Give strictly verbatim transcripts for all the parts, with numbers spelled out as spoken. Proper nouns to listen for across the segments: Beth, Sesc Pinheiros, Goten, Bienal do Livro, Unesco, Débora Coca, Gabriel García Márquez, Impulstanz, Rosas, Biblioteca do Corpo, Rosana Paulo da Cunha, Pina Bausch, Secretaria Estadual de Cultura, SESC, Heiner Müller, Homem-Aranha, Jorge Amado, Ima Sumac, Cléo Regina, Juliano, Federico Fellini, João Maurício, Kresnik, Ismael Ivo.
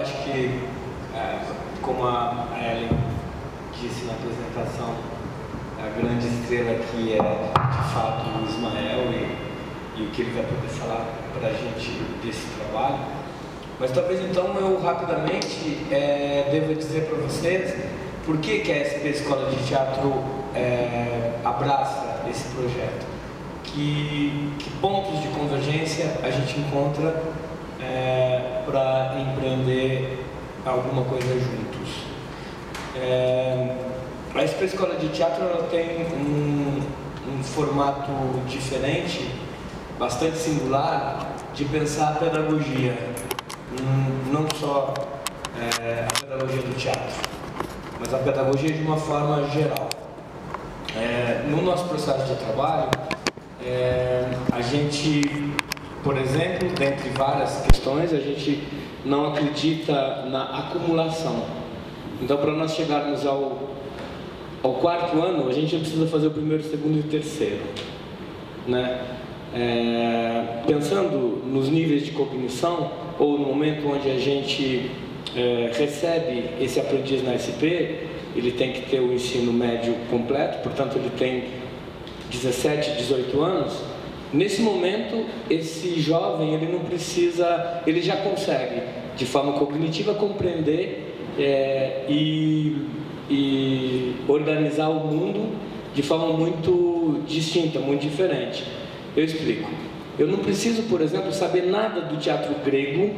acho que, é, como a Ellen disse na apresentação, a grande estrela aqui é, de fato, o Ismael e, e o que ele vai poder falar para a gente desse trabalho. Mas talvez, então, eu rapidamente é, devo dizer para vocês por que, que a S P Escola de Teatro é, abraça esse projeto. Que, que pontos de convergência a gente encontra é, para empreender alguma coisa juntos. É, a S P Escola de Teatro ela tem um, um formato diferente, bastante singular, de pensar a pedagogia, um, não só é, a pedagogia do teatro, mas a pedagogia de uma forma geral. É, no nosso processo de trabalho, É, a gente, por exemplo, dentre várias questões, a gente não acredita na acumulação. Então, para nós chegarmos ao, ao quarto ano, a gente não precisa fazer o primeiro, o segundo e o terceiro, né? É, pensando nos níveis de cognição, ou no momento onde a gente é, recebe esse aprendiz na S P, ele tem que ter o ensino médio completo, portanto, ele tem dezessete, dezoito anos. Nesse momento, esse jovem, ele não precisa, ele já consegue, de forma cognitiva, compreender é, e, e organizar o mundo de forma muito distinta, muito diferente. Eu explico. Eu não preciso, por exemplo, saber nada do teatro grego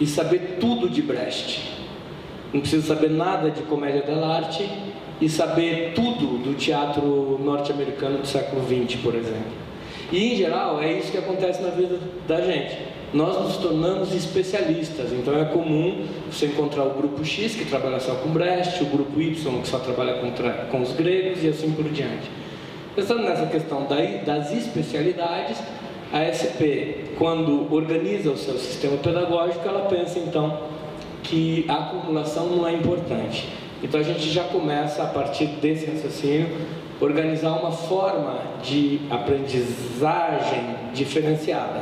e saber tudo de Brecht. Não preciso saber nada de Comédia da Arte e saber tudo do teatro norte-americano do século vinte, por exemplo. E, em geral, é isso que acontece na vida da gente. Nós nos tornamos especialistas, então é comum você encontrar o grupo X, que trabalha só com Brecht, o grupo Y, que só trabalha com, com os gregos, e assim por diante. Pensando nessa questão das especialidades, a S P, quando organiza o seu sistema pedagógico, ela pensa, então, que a acumulação não é importante. Então a gente já começa, a partir desse raciocínio, organizar uma forma de aprendizagem diferenciada.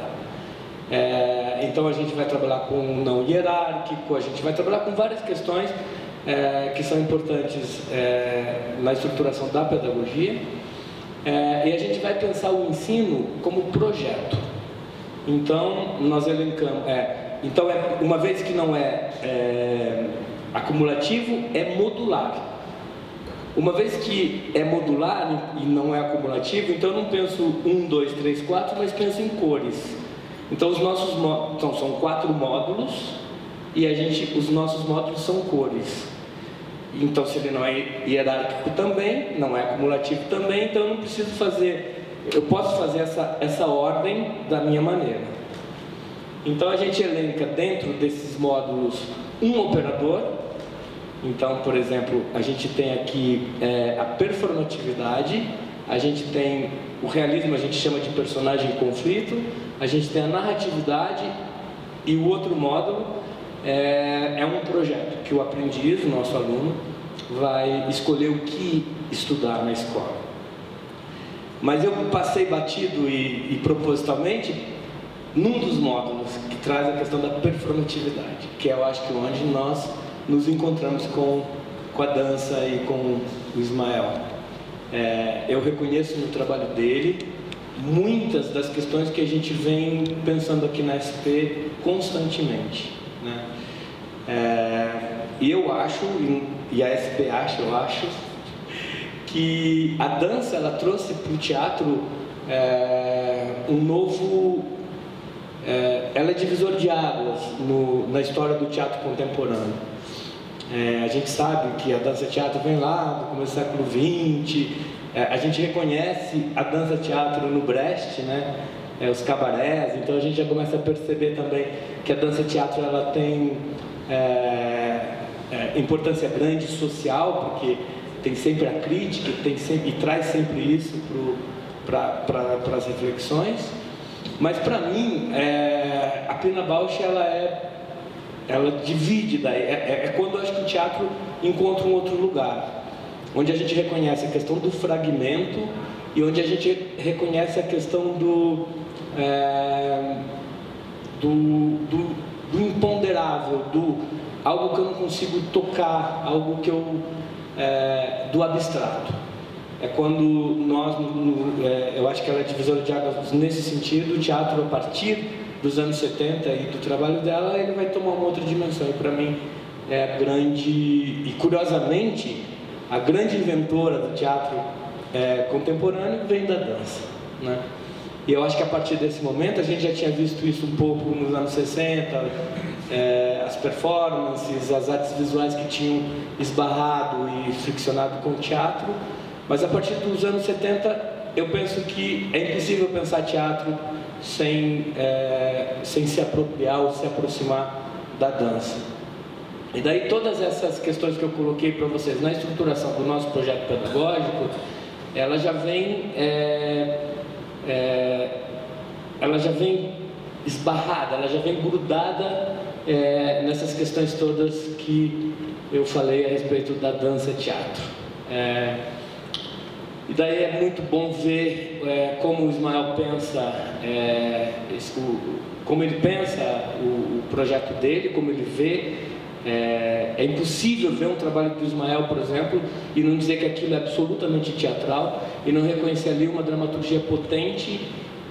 É, então a gente vai trabalhar com o não hierárquico, a gente vai trabalhar com várias questões é, que são importantes é, na estruturação da pedagogia. É, e a gente vai pensar o ensino como projeto. Então nós elencamos... É, então é, uma vez que não é... é acumulativo, é modular. Uma vez que é modular e não é acumulativo, então eu não penso um, dois, três, quatro, mas penso em cores. Então os nossos então, são quatro módulos e a gente, os nossos módulos são cores. Então se ele não é hierárquico também, não é acumulativo também, então eu não preciso fazer, eu posso fazer essa, essa ordem da minha maneira. Então a gente elenca dentro desses módulos um operador. Então, por exemplo, a gente tem aqui é, a performatividade, a gente tem o realismo, a gente chama de personagem em conflito, a gente tem a narratividade e o outro módulo é, é um projeto que o aprendiz, o nosso aluno, vai escolher o que estudar na escola. Mas eu passei batido e, e propositalmente num dos módulos que traz a questão da performatividade, que eu acho que onde nós nos encontramos com, com a dança e com o Ismael. É, eu reconheço no trabalho dele muitas das questões que a gente vem pensando aqui na S P constantemente, né? É, e eu acho, e a S P acha, eu acho, que a dança ela trouxe para o teatro é, um novo... É, ela é divisor de águas no, na história do teatro contemporâneo. É, a gente sabe que a dança-teatro vem lá do começo do século vinte, é, a gente reconhece a dança-teatro no Brecht, né? É, os cabarés, então a gente já começa a perceber também que a dança-teatro ela tem é, é, importância grande social, porque tem sempre a crítica tem sempre, e traz sempre isso para as reflexões. Mas, para mim, é, a Pina Bausch, ela, é, ela divide, daí. É, é, é quando eu acho que o teatro encontra um outro lugar, onde a gente reconhece a questão do fragmento e onde a gente reconhece a questão do, é, do, do, do imponderável, do, algo que eu não consigo tocar, algo que eu é, do abstrato. É quando nós, no, no, é, eu acho que ela é divisora de águas nesse sentido. O teatro, a partir dos anos setenta e do trabalho dela, ele vai tomar uma outra dimensão. E para mim é a grande, e curiosamente, a grande inventora do teatro é, contemporâneo vem da dança, né? E eu acho que a partir desse momento, a gente já tinha visto isso um pouco nos anos sessenta, é, as performances, as artes visuais que tinham esbarrado e friccionado com o teatro, mas a partir dos anos setenta eu penso que é impossível pensar teatro sem, é, sem se apropriar ou se aproximar da dança. E daí todas essas questões que eu coloquei para vocês na estruturação do nosso projeto pedagógico, ela já vem... É, É, ela já vem esbarrada, ela já vem grudada é, nessas questões todas que eu falei a respeito da dança teatro. É, e daí é muito bom ver é, como o Ismael pensa, é, esse, o, como ele pensa o, o projeto dele, como ele vê. É, é impossível ver um trabalho do Ismael, por exemplo, e não dizer que aquilo é absolutamente teatral e não reconhecer ali uma dramaturgia potente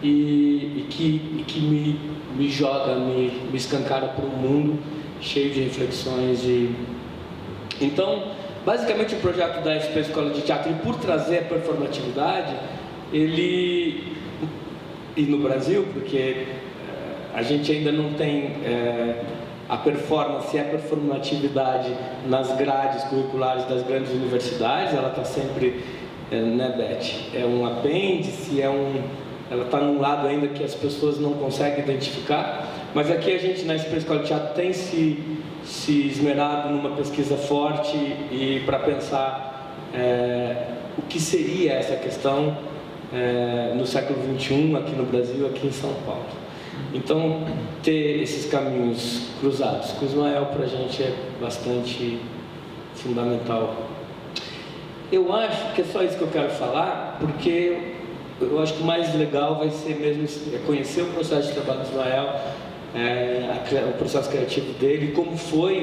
e, e que, e que me, me joga, me, me escancara para um mundo cheio de reflexões. E... Então, basicamente, o projeto da S P Escola de Teatro, e por trazer a performatividade, ele... E no Brasil, porque a gente ainda não tem... É... a performance e a performatividade nas grades curriculares das grandes universidades, ela está sempre, né, Beth? É um apêndice, é um, ela está num lado ainda que as pessoas não conseguem identificar, mas aqui a gente na S P Escola de Teatro tem se, se esmerado numa pesquisa forte e para pensar é, o que seria essa questão é, no século vinte e um, aqui no Brasil, aqui em São Paulo. Então, ter esses caminhos cruzados com o Ismael para a gente é bastante fundamental. Eu acho que é só isso que eu quero falar, porque eu acho que o mais legal vai ser mesmo conhecer o processo de trabalho do Ismael, é, o processo criativo dele, como foi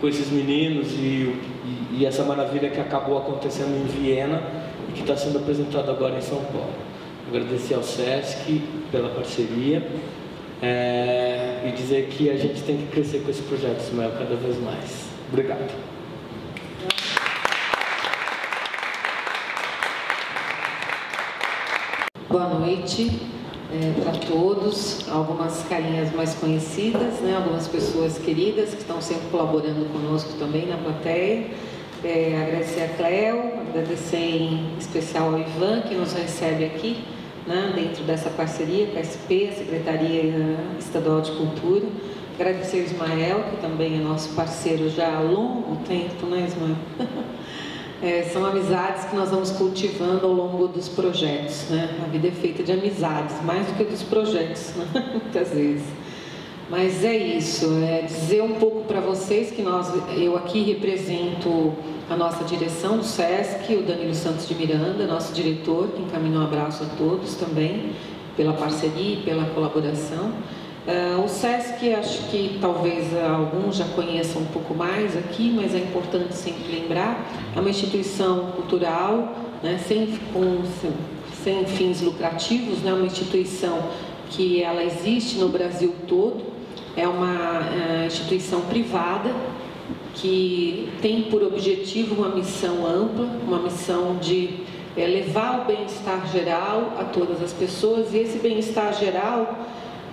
com esses meninos e, e, e essa maravilha que acabou acontecendo em Viena e que está sendo apresentada agora em São Paulo. Agradecer ao SESC pela parceria. É, e dizer que a gente tem que crescer com esse projeto, Ismael, cada vez mais. Obrigado. Boa noite é, para todos. Algumas carinhas mais conhecidas, né? Algumas pessoas queridas que estão sempre colaborando conosco também na plateia. É, agradecer a Cléo, agradecer em especial ao Ivan, que nos recebe aqui, né, dentro dessa parceria com a S P, a Secretaria Estadual de Cultura. Agradecer ao Ismael, que também é nosso parceiro já há longo tempo, né, Ismael? É, são amizades que nós vamos cultivando ao longo dos projetos, né? A vida é feita de amizades, mais do que dos projetos, né? Muitas vezes. Mas é isso, é dizer um pouco para vocês que nós, eu aqui represento a nossa direção do SESC, o Danilo Santos de Miranda, nosso diretor, que encaminha um abraço a todos também, pela parceria e pela colaboração. Uh, o SESC, acho que talvez alguns já conheçam um pouco mais aqui, mas é importante sempre lembrar, é uma instituição cultural, né, sem, com, sem, sem fins lucrativos, né, uma instituição que ela existe no Brasil todo, é uma uh, instituição privada, que tem por objetivo uma missão ampla, uma missão de é, levar o bem-estar geral a todas as pessoas, e esse bem-estar geral,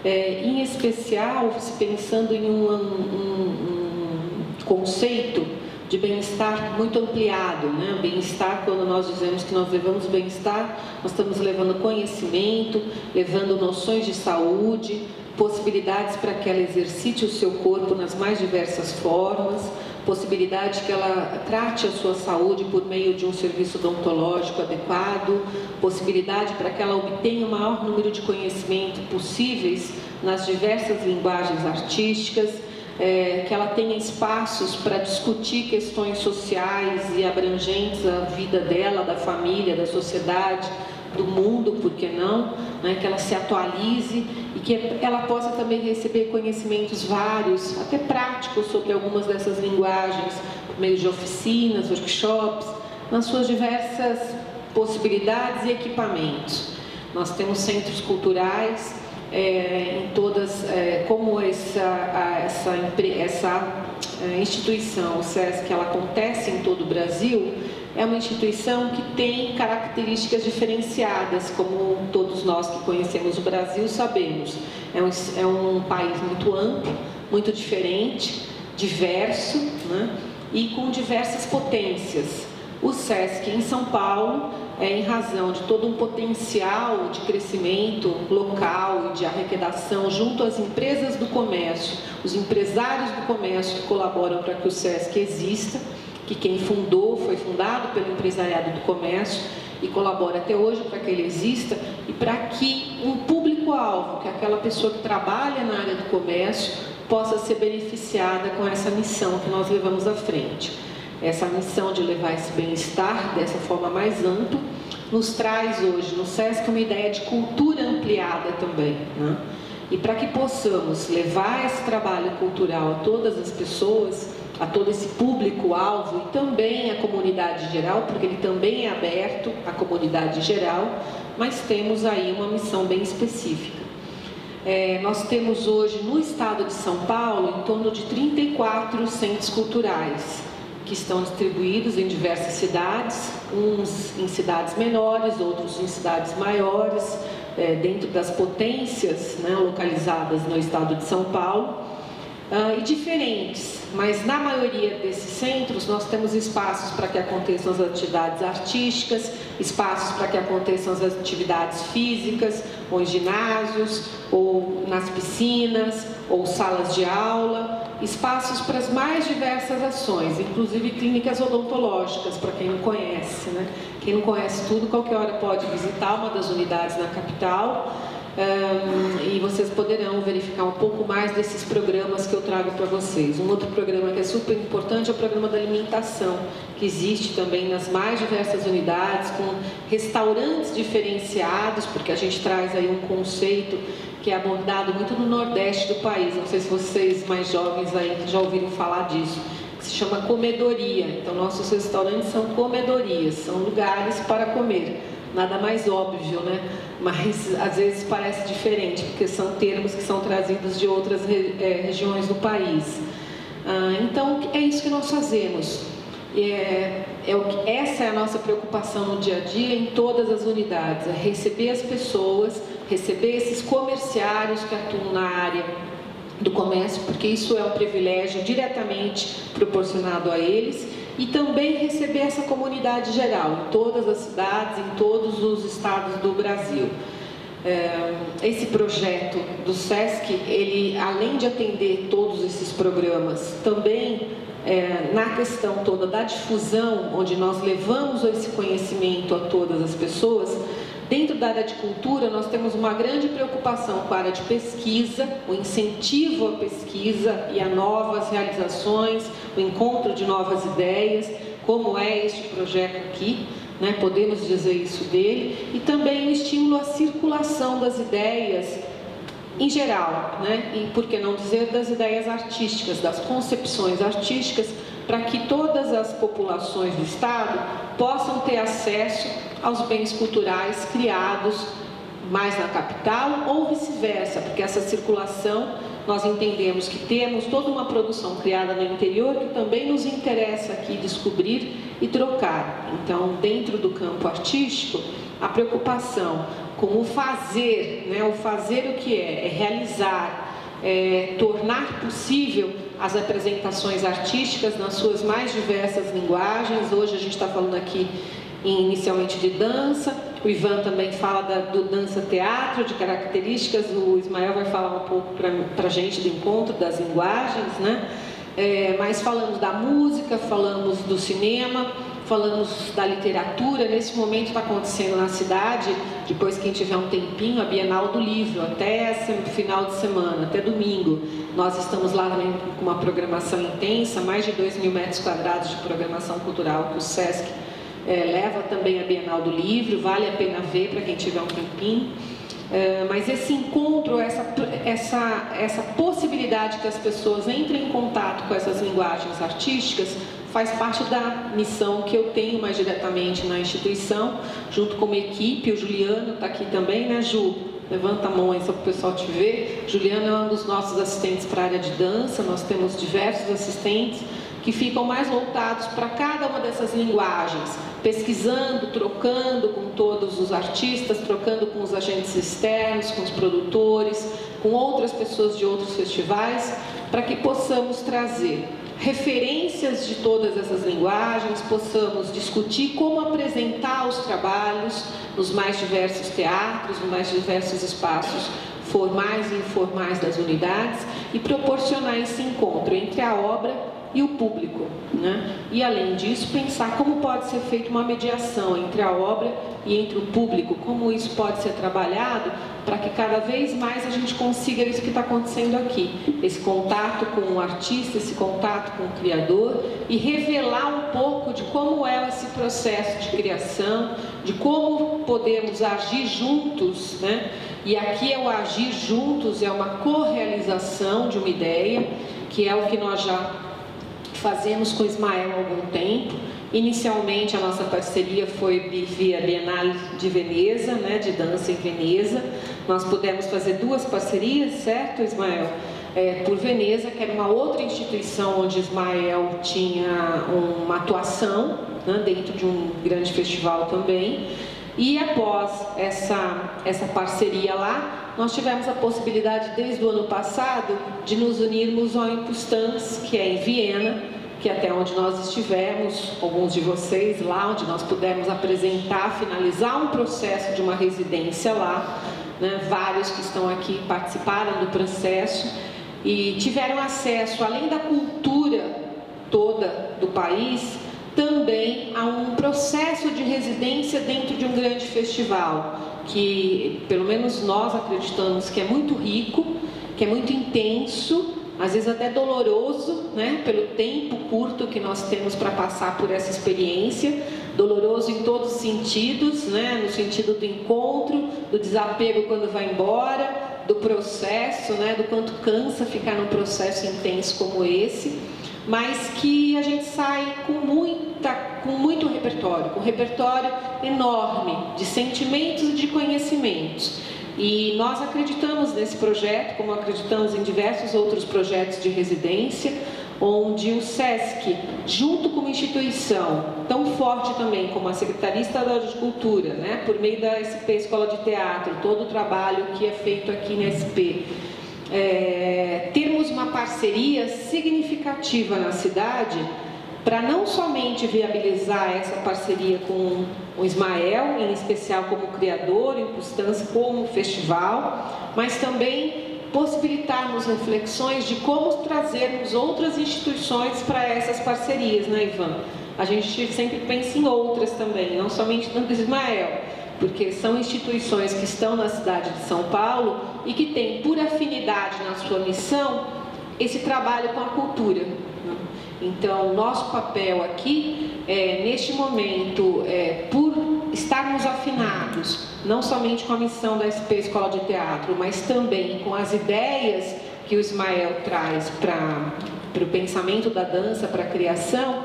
é, em especial, se pensando em um, um, um conceito de bem-estar muito ampliado, né? Bem-estar, quando nós dizemos que nós levamos bem-estar, nós estamos levando conhecimento, levando noções de saúde, possibilidades para que ela exercite o seu corpo nas mais diversas formas, possibilidade que ela trate a sua saúde por meio de um serviço odontológico adequado, possibilidade para que ela obtenha o maior número de conhecimento possíveis nas diversas linguagens artísticas, é, que ela tenha espaços para discutir questões sociais e abrangentes à vida dela, da família, da sociedade, do mundo, por que não, né, que ela se atualize e que ela possa também receber conhecimentos vários, até práticos, sobre algumas dessas linguagens, por meio de oficinas, workshops, nas suas diversas possibilidades e equipamentos. Nós temos centros culturais é, em todas, é, como essa, essa, essa instituição, o SESC, ela acontece em todo o Brasil. É uma instituição que tem características diferenciadas, como todos nós que conhecemos o Brasil sabemos. É um, é um país muito amplo, muito diferente, diverso, né? E com diversas potências. O SESC em São Paulo, é, em razão de todo um potencial de crescimento local e de arrecadação junto às empresas do comércio, os empresários do comércio que colaboram para que o SESC exista, que quem fundou, foi fundado pelo empresariado do comércio e colabora até hoje para que ele exista e para que um público-alvo, que é aquela pessoa que trabalha na área do comércio, possa ser beneficiada com essa missão que nós levamos à frente. Essa missão de levar esse bem-estar dessa forma mais ampla nos traz hoje no SESC uma ideia de cultura ampliada também, né? E para que possamos levar esse trabalho cultural a todas as pessoas, a todo esse público-alvo e também a comunidade geral, porque ele também é aberto à comunidade geral, mas temos aí uma missão bem específica. É, nós temos hoje no estado de São Paulo em torno de trinta e quatro centros culturais, que estão distribuídos em diversas cidades, uns em cidades menores, outros em cidades maiores, é, dentro das potências, né, localizadas no estado de São Paulo. Uh, e diferentes, mas na maioria desses centros nós temos espaços para que aconteçam as atividades artísticas, espaços para que aconteçam as atividades físicas, ou em ginásios, ou nas piscinas, ou salas de aula, espaços para as mais diversas ações, inclusive clínicas odontológicas, para quem não conhece, né? Quem não conhece tudo, qualquer hora pode visitar uma das unidades na capital. Um, e vocês poderão verificar um pouco mais desses programas que eu trago para vocês. Um outro programa que é super importante é o programa da alimentação, que existe também nas mais diversas unidades, com restaurantes diferenciados, porque a gente traz aí um conceito que é abordado muito no Nordeste do país. Não sei se vocês mais jovens aí já ouviram falar disso, que se chama comedoria. Então, nossos restaurantes são comedorias, são lugares para comer. Nada mais óbvio, né? Mas às vezes parece diferente, porque são termos que são trazidos de outras re, é, regiões do país. Ah, então, é isso que nós fazemos. É, é o que, essa é a nossa preocupação no dia a dia em todas as unidades, é receber as pessoas, receber esses comerciários que atuam na área do comércio, porque isso é um privilégio diretamente proporcionado a eles, e também receber essa comunidade geral, em todas as cidades, em todos os estados do Brasil. Esse projeto do SESC, ele, além de atender todos esses programas, também é, na questão toda da difusão, onde nós levamos esse conhecimento a todas as pessoas, dentro da área de cultura, nós temos uma grande preocupação com a área de pesquisa, o incentivo à pesquisa e a novas realizações, o encontro de novas ideias, como é este projeto aqui, né? Podemos dizer isso dele, e também o estímulo à circulação das ideias em geral, né? E por que não dizer das ideias artísticas, das concepções artísticas, para que todas as populações do estado possam ter acesso aos bens culturais criados mais na capital ou vice-versa, porque essa circulação, nós entendemos que temos toda uma produção criada no interior que também nos interessa aqui descobrir e trocar. Então, dentro do campo artístico, a preocupação com o fazer, né? O fazer o que é? É realizar, é tornar possível as apresentações artísticas nas suas mais diversas linguagens. Hoje a gente está falando aqui inicialmente de dança, o Ivan também fala da, do dança-teatro, de características, o Ismael vai falar um pouco para a gente do encontro das linguagens, né? É, mas falamos da música, falamos do cinema, falamos da literatura. Nesse momento está acontecendo na cidade, depois quem tiver um tempinho, a Bienal do Livro, até final de semana, até domingo. Nós estamos lá também com uma programação intensa, mais de dois mil metros quadrados de programação cultural que o SESC é, leva também a Bienal do Livro, vale a pena ver para quem tiver um tempinho. É, mas esse encontro, essa, essa, essa possibilidade que as pessoas entrem em contato com essas linguagens artísticas faz parte da missão que eu tenho mais diretamente na instituição, junto com a equipe. O Juliano está aqui também, né, Ju? Levanta a mão aí só para o pessoal te ver. Juliano é um dos nossos assistentes para a área de dança. Nós temos diversos assistentes que ficam mais voltados para cada uma dessas linguagens, pesquisando, trocando com todos os artistas, trocando com os agentes externos, com os produtores, com outras pessoas de outros festivais, para que possamos trazer referências de todas essas linguagens, possamos discutir como apresentar os trabalhos nos mais diversos teatros, nos mais diversos espaços formais e informais das unidades, e proporcionar esse encontro entre a obra e o público, né? E além disso, pensar como pode ser feita uma mediação entre a obra e entre o público, como isso pode ser trabalhado para que cada vez mais a gente consiga isso que está acontecendo aqui, esse contato com o artista, esse contato com o criador, e revelar um pouco de como é esse processo de criação, de como podemos agir juntos, né? E aqui é o agir juntos, é uma correalização de uma ideia, que é o que nós já fazemos com o Ismael há algum tempo. Inicialmente a nossa parceria foi via Bienal de Veneza, né, de dança em Veneza. Nós pudemos fazer duas parcerias, certo, Ismael? É, por Veneza, que era uma outra instituição onde Ismael tinha uma atuação, né, dentro de um grande festival também. E após essa, essa parceria lá, nós tivemos a possibilidade, desde o ano passado, de nos unirmos ao Impulstanz, que é em Viena, que é até onde nós estivemos, alguns de vocês lá, onde nós pudemos apresentar, finalizar um processo de uma residência lá, né? Vários que estão aqui participaram do processo e tiveram acesso, além da cultura toda do país, também há um processo de residência dentro de um grande festival, que pelo menos nós acreditamos que é muito rico, que é muito intenso, às vezes até doloroso, né, pelo tempo curto que nós temos para passar por essa experiência, doloroso em todos os sentidos, né, no sentido do encontro, do desapego quando vai embora, do processo, né, do quanto cansa ficar num processo intenso como esse, mas que a gente sai com, muita, com muito repertório, com um repertório enorme de sentimentos e de conhecimentos. E nós acreditamos nesse projeto, como acreditamos em diversos outros projetos de residência, onde o SESC, junto com uma instituição tão forte também como a Secretaria Estadual de Cultura, né, por meio da S P Escola de Teatro, todo o trabalho que é feito aqui na S P, É, termos uma parceria significativa na cidade para não somente viabilizar essa parceria com o Ismael, em especial como criador, Impulstanz como festival, mas também possibilitarmos reflexões de como trazermos outras instituições para essas parcerias, né, Ivan? A gente sempre pensa em outras também, não somente no Ismael, porque são instituições que estão na cidade de São Paulo e que têm, por afinidade na sua missão, esse trabalho com a cultura. Então, nosso papel aqui, é, neste momento, é, por estarmos afinados, não somente com a missão da S P Escola de Teatro, mas também com as ideias que o Ismael traz para o pensamento da dança, para a criação,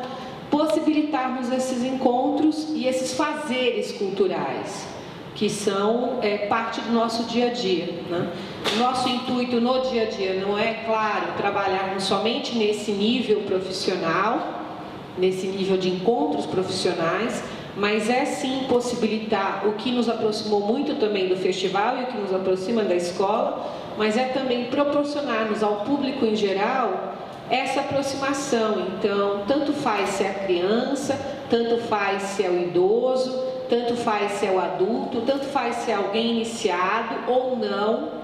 possibilitarmos esses encontros e esses fazeres culturais, que são é, parte do nosso dia a dia, né? Nosso intuito no dia a dia não é, claro, trabalharmos somente nesse nível profissional, nesse nível de encontros profissionais, mas é sim possibilitar o que nos aproximou muito também do festival e o que nos aproxima da escola, mas é também proporcionarmos ao público em geral essa aproximação. Então, tanto faz se é a criança, tanto faz se é o idoso, tanto faz se é o adulto, tanto faz se é alguém iniciado ou não,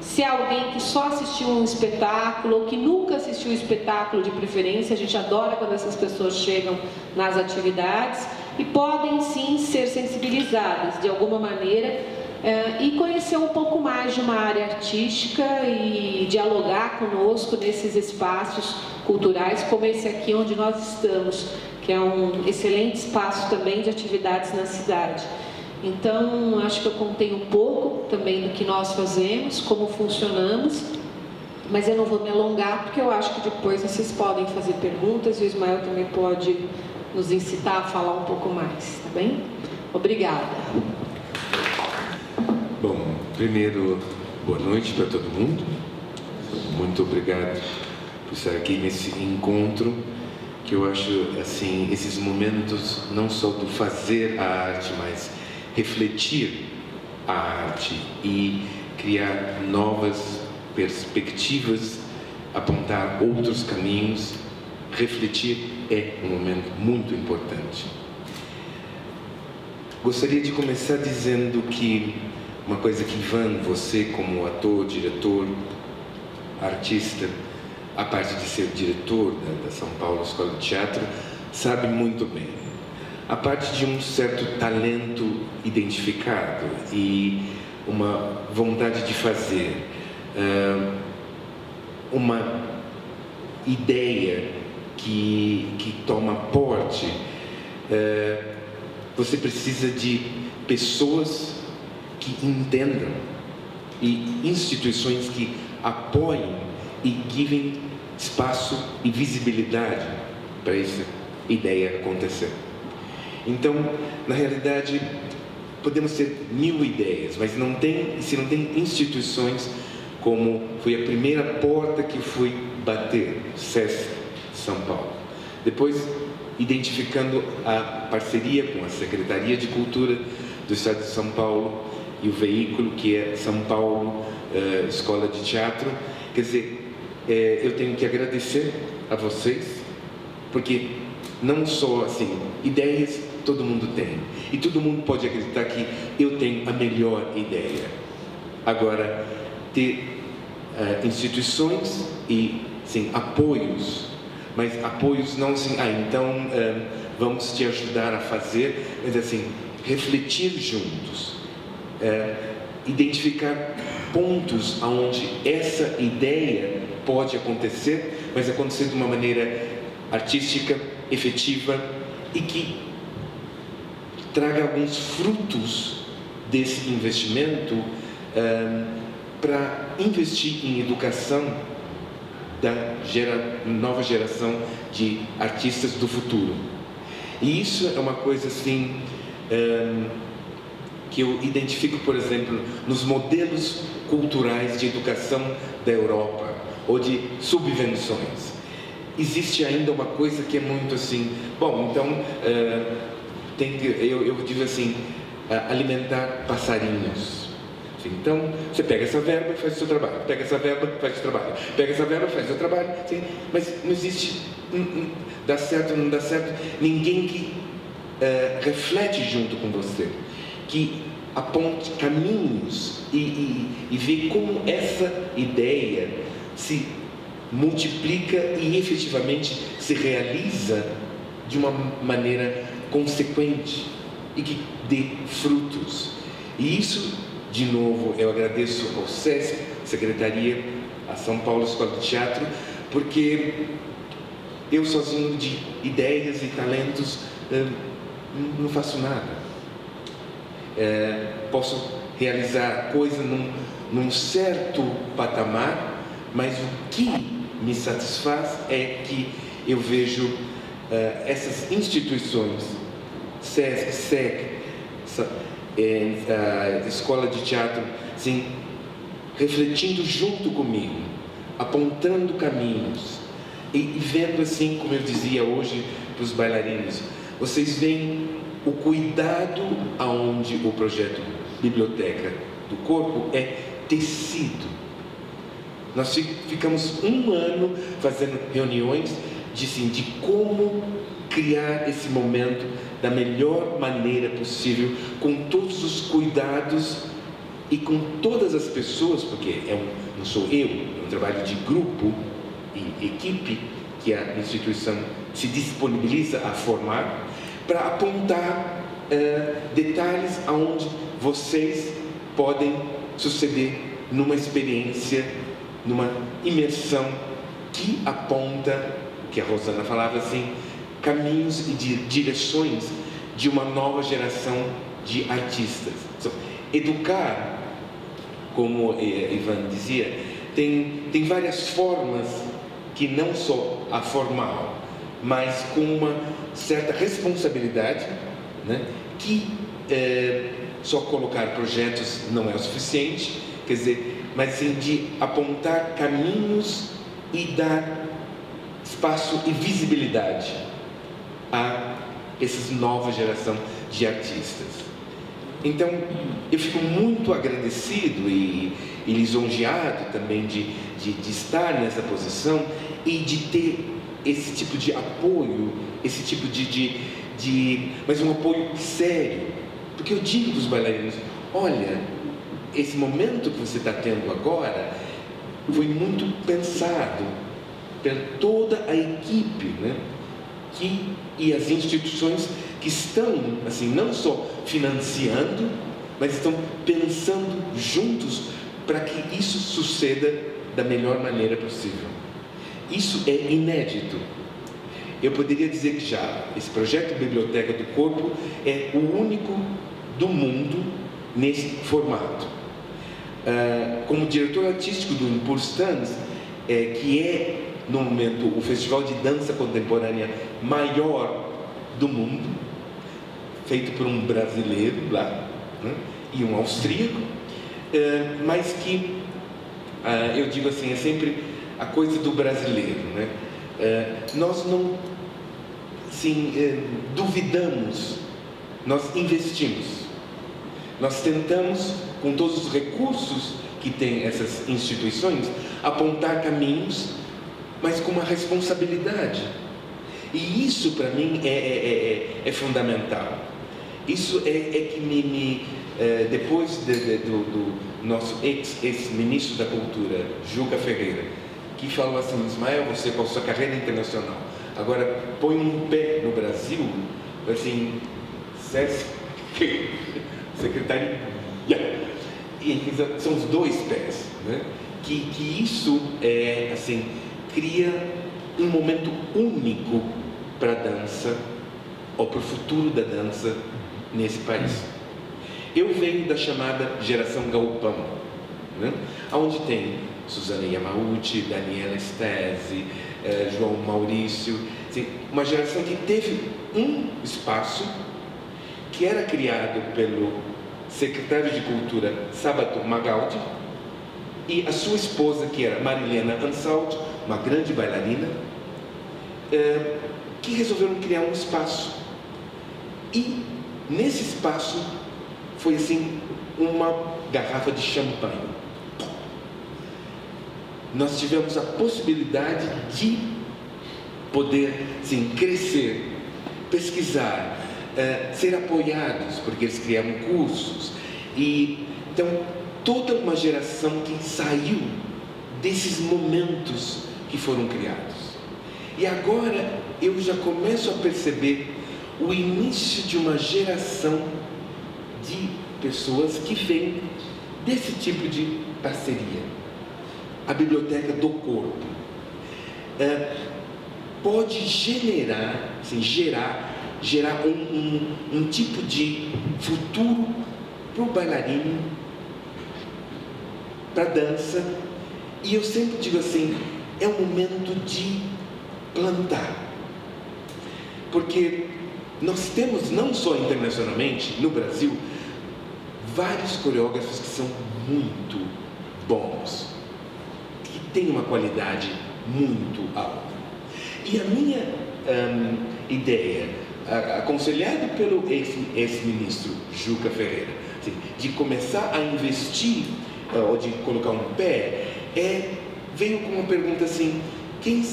se é alguém que só assistiu um espetáculo ou que nunca assistiu um espetáculo de preferência. A gente adora quando essas pessoas chegam nas atividades e podem sim ser sensibilizadas de alguma maneira, Uh, e conhecer um pouco mais de uma área artística e dialogar conosco nesses espaços culturais, como esse aqui onde nós estamos, que é um excelente espaço também de atividades na cidade. Então, acho que eu contei um pouco também do que nós fazemos, como funcionamos, mas eu não vou me alongar, porque eu acho que depois vocês podem fazer perguntas e o Ismael também pode nos incitar a falar um pouco mais, tá bem? Obrigada. Bom, primeiro, boa noite para todo mundo. Muito obrigado por estar aqui nesse encontro, que eu acho, assim, esses momentos não só do fazer a arte, mas refletir a arte e criar novas perspectivas, apontar outros caminhos. Refletir é um momento muito importante. Gostaria de começar dizendo que uma coisa que, Ivan, você como ator, diretor, artista, a parte de ser diretor da, da São Paulo Escola de Teatro, sabe muito bem. A parte de um certo talento identificado e uma vontade de fazer, uh, uma ideia que, que toma porte, uh, você precisa de pessoas que entendam e instituições que apoiem e deem espaço e visibilidade para essa ideia acontecer. Então, na realidade, podemos ter mil ideias, mas não tem, se não tem instituições, como foi a primeira porta que eu fui bater, S E S C São Paulo. Depois, identificando a parceria com a Secretaria de Cultura do Estado de São Paulo e o veículo que é São Paulo uh, Escola de Teatro, quer dizer, é, eu tenho que agradecer a vocês, porque não só, assim, ideias todo mundo tem, e todo mundo pode acreditar que eu tenho a melhor ideia. Agora, ter uh, instituições e, assim, apoios, mas apoios não assim, ah, então uh, vamos te ajudar a fazer, mas assim, refletir juntos, uh, identificar pontos onde essa ideia pode acontecer, mas acontecer de uma maneira artística, efetiva e que traga alguns frutos desse investimento um, para investir em educação da gera, nova geração de artistas do futuro. E isso é uma coisa assim um, que eu identifico, por exemplo, nos modelos culturais de educação da Europa ou de subvenções. Existe ainda uma coisa que é muito assim, bom, então uh, tem que, eu, eu digo assim, uh, alimentar passarinhos. Assim, então, você pega essa verba e faz o seu trabalho, pega essa verba e faz o seu trabalho, pega essa verba e faz o seu trabalho, assim, mas não existe, não, não, dá certo, não dá certo, ninguém que uh, reflete junto com você, que aponte caminhos e, e, e vê como essa ideia se multiplica e efetivamente se realiza de uma maneira consequente e que dê frutos. E isso, de novo, eu agradeço ao S E S C, Secretaria, a São Paulo Escola de Teatro, porque eu sozinho de ideias e talentos não faço nada. É, posso realizar coisa num, num certo patamar, mas o que me satisfaz é que eu vejo uh, essas instituições, S E S C, S E C, uh, Escola de Teatro, assim, refletindo junto comigo, apontando caminhos e, e vendo, assim, como eu dizia hoje para os bailarinos, vocês veem o cuidado aonde o projeto Biblioteca do Corpo é tecido. Nós ficamos um ano fazendo reuniões de, assim, de como criar esse momento da melhor maneira possível, com todos os cuidados e com todas as pessoas, porque é um, não sou eu, é um trabalho de grupo e equipe que a instituição se disponibiliza a formar, para apontar uh, detalhes aonde vocês podem suceder numa experiência, numa imersão que aponta, que a Rosana falava assim, caminhos e direções de uma nova geração de artistas. Então, educar, como Ivan dizia, tem, tem várias formas, que não só a formal, mas com uma certa responsabilidade, né? Que é, só colocar projetos não é o suficiente, quer dizer, mas sim de apontar caminhos e dar espaço e visibilidade a essa nova geração de artistas. Então, eu fico muito agradecido e, e lisonjeado também de, de, de estar nessa posição e de ter esse tipo de apoio, esse tipo de, de, de... mas um apoio sério. Porque eu digo para os bailarinos, olha, esse momento que você está tendo agora foi muito pensado por toda a equipe, né? Que, e as instituições que estão, assim, não só financiando, mas estão pensando juntos para que isso suceda da melhor maneira possível. Isso é inédito. Eu poderia dizer que já esse projeto Biblioteca do Corpo é o único do mundo nesse formato. Ah, como diretor artístico do Impulstanz, é, que é, no momento, o festival de dança contemporânea maior do mundo, feito por um brasileiro lá, né? E um austríaco, é, mas que, ah, eu digo assim, é sempre a coisa do brasileiro, né? É, nós não, assim, é, duvidamos, nós investimos, nós tentamos, com todos os recursos que tem essas instituições, apontar caminhos, mas com uma responsabilidade. E isso, para mim, é, é, é, é fundamental. Isso é, é que me... me é, depois de, de, do, do nosso ex-ministro da Cultura, Juca Ferreira, que falou assim, Ismael, você com a sua carreira internacional, agora põe um pé no Brasil, assim, S E S C, Secretaria... E, são os dois pés, né? Que, que isso é, assim... cria um momento único para a dança ou para o futuro da dança nesse país. Eu venho da chamada geração galpão, né? Onde tem Suzana Yamauchi, Daniela Estesi, eh, João Maurício, assim, uma geração que teve um espaço que era criado pelo secretário de Cultura Sabato Magaldi e a sua esposa, que era Marilena Ansaldi, uma grande bailarina, é, que resolveram criar um espaço. E nesse espaço foi assim uma garrafa de champanhe. Nós tivemos a possibilidade de poder, assim, crescer, pesquisar, é, ser apoiados, porque eles criaram cursos. E então toda uma geração que saiu desses momentos que foram criados. E agora eu já começo a perceber o início de uma geração de pessoas que vem desse tipo de parceria. A Biblioteca do Corpo é, pode generar, assim, gerar, gerar um, um, um tipo de futuro para o bailarino, para a dança. E eu sempre digo assim, é o momento de plantar, porque nós temos, não só internacionalmente, no Brasil, vários coreógrafos que são muito bons, que têm uma qualidade muito alta. E a minha hum, ideia, aconselhado pelo ex-ministro Juca Ferreira, assim, de começar a investir, ou de colocar um pé, é... veio com uma pergunta assim, quem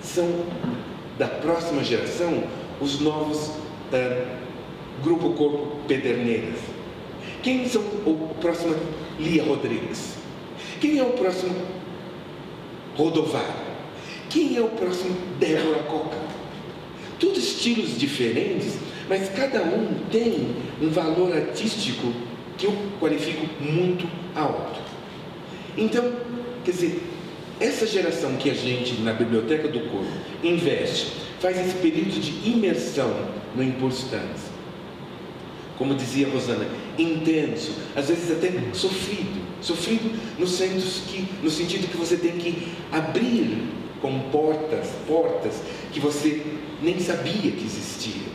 são da próxima geração os novos uh, Grupo Corpo Pederneiras? Quem são o próximo Lia Rodrigues? Quem é o próximo Rodovar? Quem é o próximo Débora Coca? Todos estilos diferentes, mas cada um tem um valor artístico que eu qualifico muito alto. Então, quer dizer, Essa geração que a gente, na Biblioteca do Corpo, investe, faz esse período de imersão no Impulstanz. Como dizia Rosana, intenso, às vezes até sofrido. Sofrido no, que, no sentido que você tem que abrir com portas, portas que você nem sabia que existiam.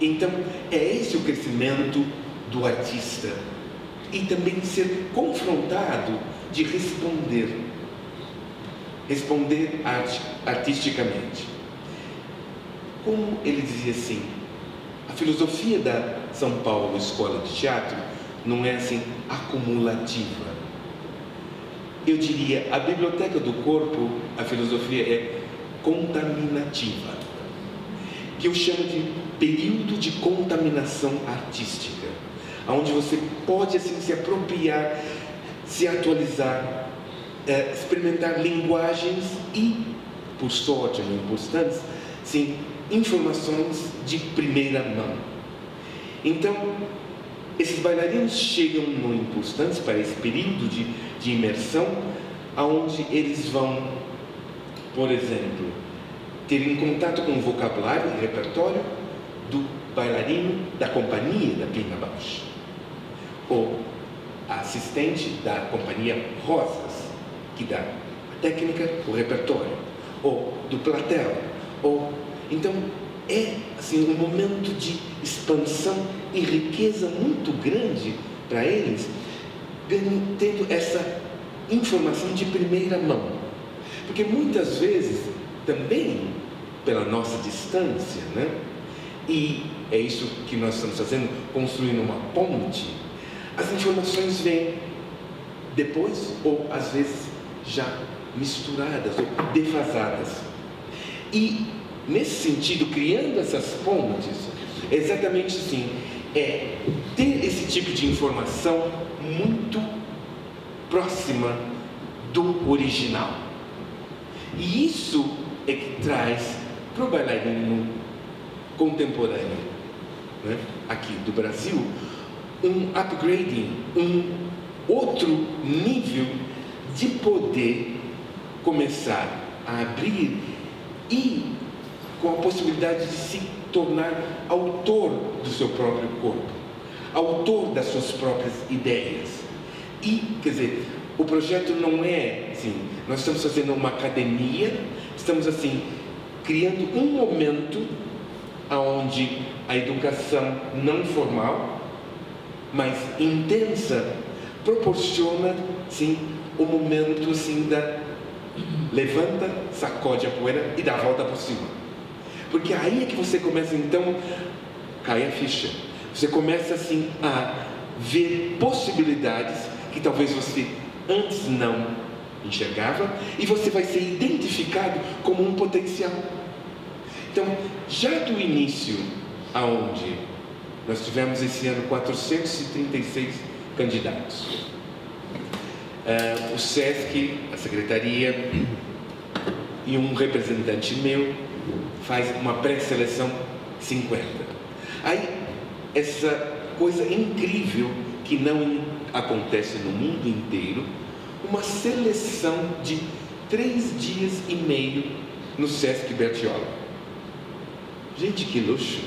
Então, é esse o crescimento do artista. E também ser confrontado de responder. Responder art, artisticamente. Como ele dizia assim, a filosofia da São Paulo Escola de Teatro não é assim acumulativa. Eu diria, a Biblioteca do Corpo, a filosofia é contaminativa, que eu chamo de período de contaminação artística, onde você pode assim se apropriar, se atualizar, é, experimentar linguagens e, por sorte, no Impulstanz, sim, informações de primeira mão. Então, esses bailarinos chegam no Impulstanz para esse período de, de imersão, aonde eles vão, por exemplo, terem contato com o vocabulário e repertório do bailarino da companhia da Pina Bausch, ou a assistente da companhia Rosas, que dá a técnica, o repertório, ou do platel, ou... Então, é assim, um momento de expansão e riqueza muito grande para eles, tendo essa informação de primeira mão. Porque muitas vezes, também pela nossa distância, né? E é isso que nós estamos fazendo, construindo uma ponte, as informações vêm depois ou, às vezes, já misturadas ou defasadas. E, nesse sentido, criando essas pontes, exatamente assim, é ter esse tipo de informação muito próxima do original. E isso é que traz para o bailarino contemporâneo, né, aqui do Brasil, um upgrading, um outro nível de poder começar a abrir e com a possibilidade de se tornar autor do seu próprio corpo, autor das suas próprias ideias. E, quer dizer, o projeto não é assim, nós estamos fazendo uma academia, estamos assim, criando um momento onde a educação não formal, mas intensa, proporciona, sim, o momento, assim, da levanta, sacode a poeira e dá a volta por cima. Porque aí é que você começa, então, cai a ficha. Você começa, assim, a ver possibilidades que talvez você antes não enxergava e você vai ser identificado como um potencial. Então, já do início, aonde nós tivemos esse ano quatrocentos e trinta e seis candidatos, uh, o SESC, a Secretaria e um representante meu, faz uma pré-seleção cinquenta. Aí, essa coisa incrível que não acontece no mundo inteiro, uma seleção de três dias e meio no SESC Bertioga. Gente, que luxo!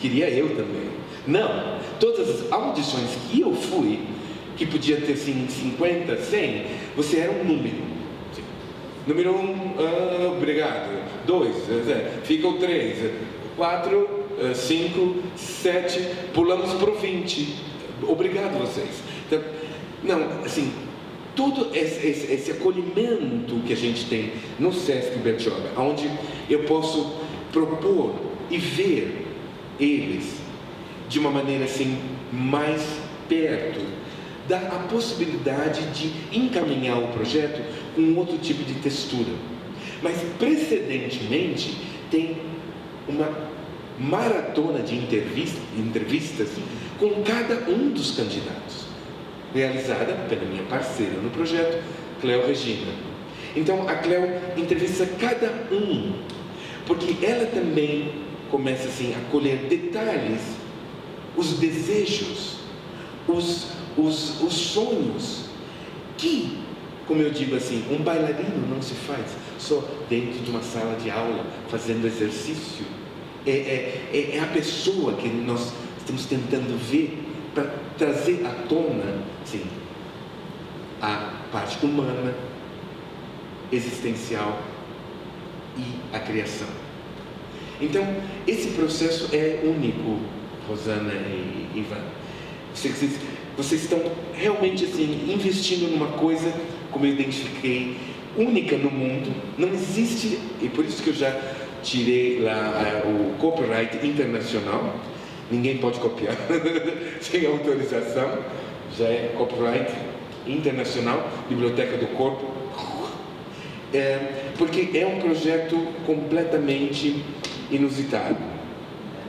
Queria eu também. Não, todas as audições que eu fui, que podia ter assim, cinquenta, cem, você era um número. Número um, ah, obrigado. Dois, fica o três. Quatro, cinco, sete, pulamos para o vinte. Obrigado vocês. Então, não, assim, todo esse, esse, esse acolhimento que a gente tem no SESC Bertioga, onde eu posso propor e ver eles de uma maneira assim, mais perto, dá a possibilidade de encaminhar o projeto com um outro tipo de textura. Mas, precedentemente, tem uma maratona de entrevista, entrevistas com cada um dos candidatos, realizada pela minha parceira no projeto, Cléo Regina. Então, a Cléo entrevista cada um, porque ela também começa assim, a colher detalhes, os desejos, os Os, os sonhos que Como eu digo assim, um bailarino não se faz só dentro de uma sala de aula, fazendo exercício. É, é, é a pessoa que nós estamos tentando ver para trazer à tona, sim, a parte humana, existencial e a criação. Então, esse processo é único, Rosana e Ivan. Vocês, vocês estão realmente assim, investindo numa coisa, como eu identifiquei, única no mundo. Não existe, e por isso que eu já tirei lá o copyright internacional, ninguém pode copiar sem autorização, já é copyright internacional, Biblioteca do Corpo, é, porque é um projeto completamente inusitado.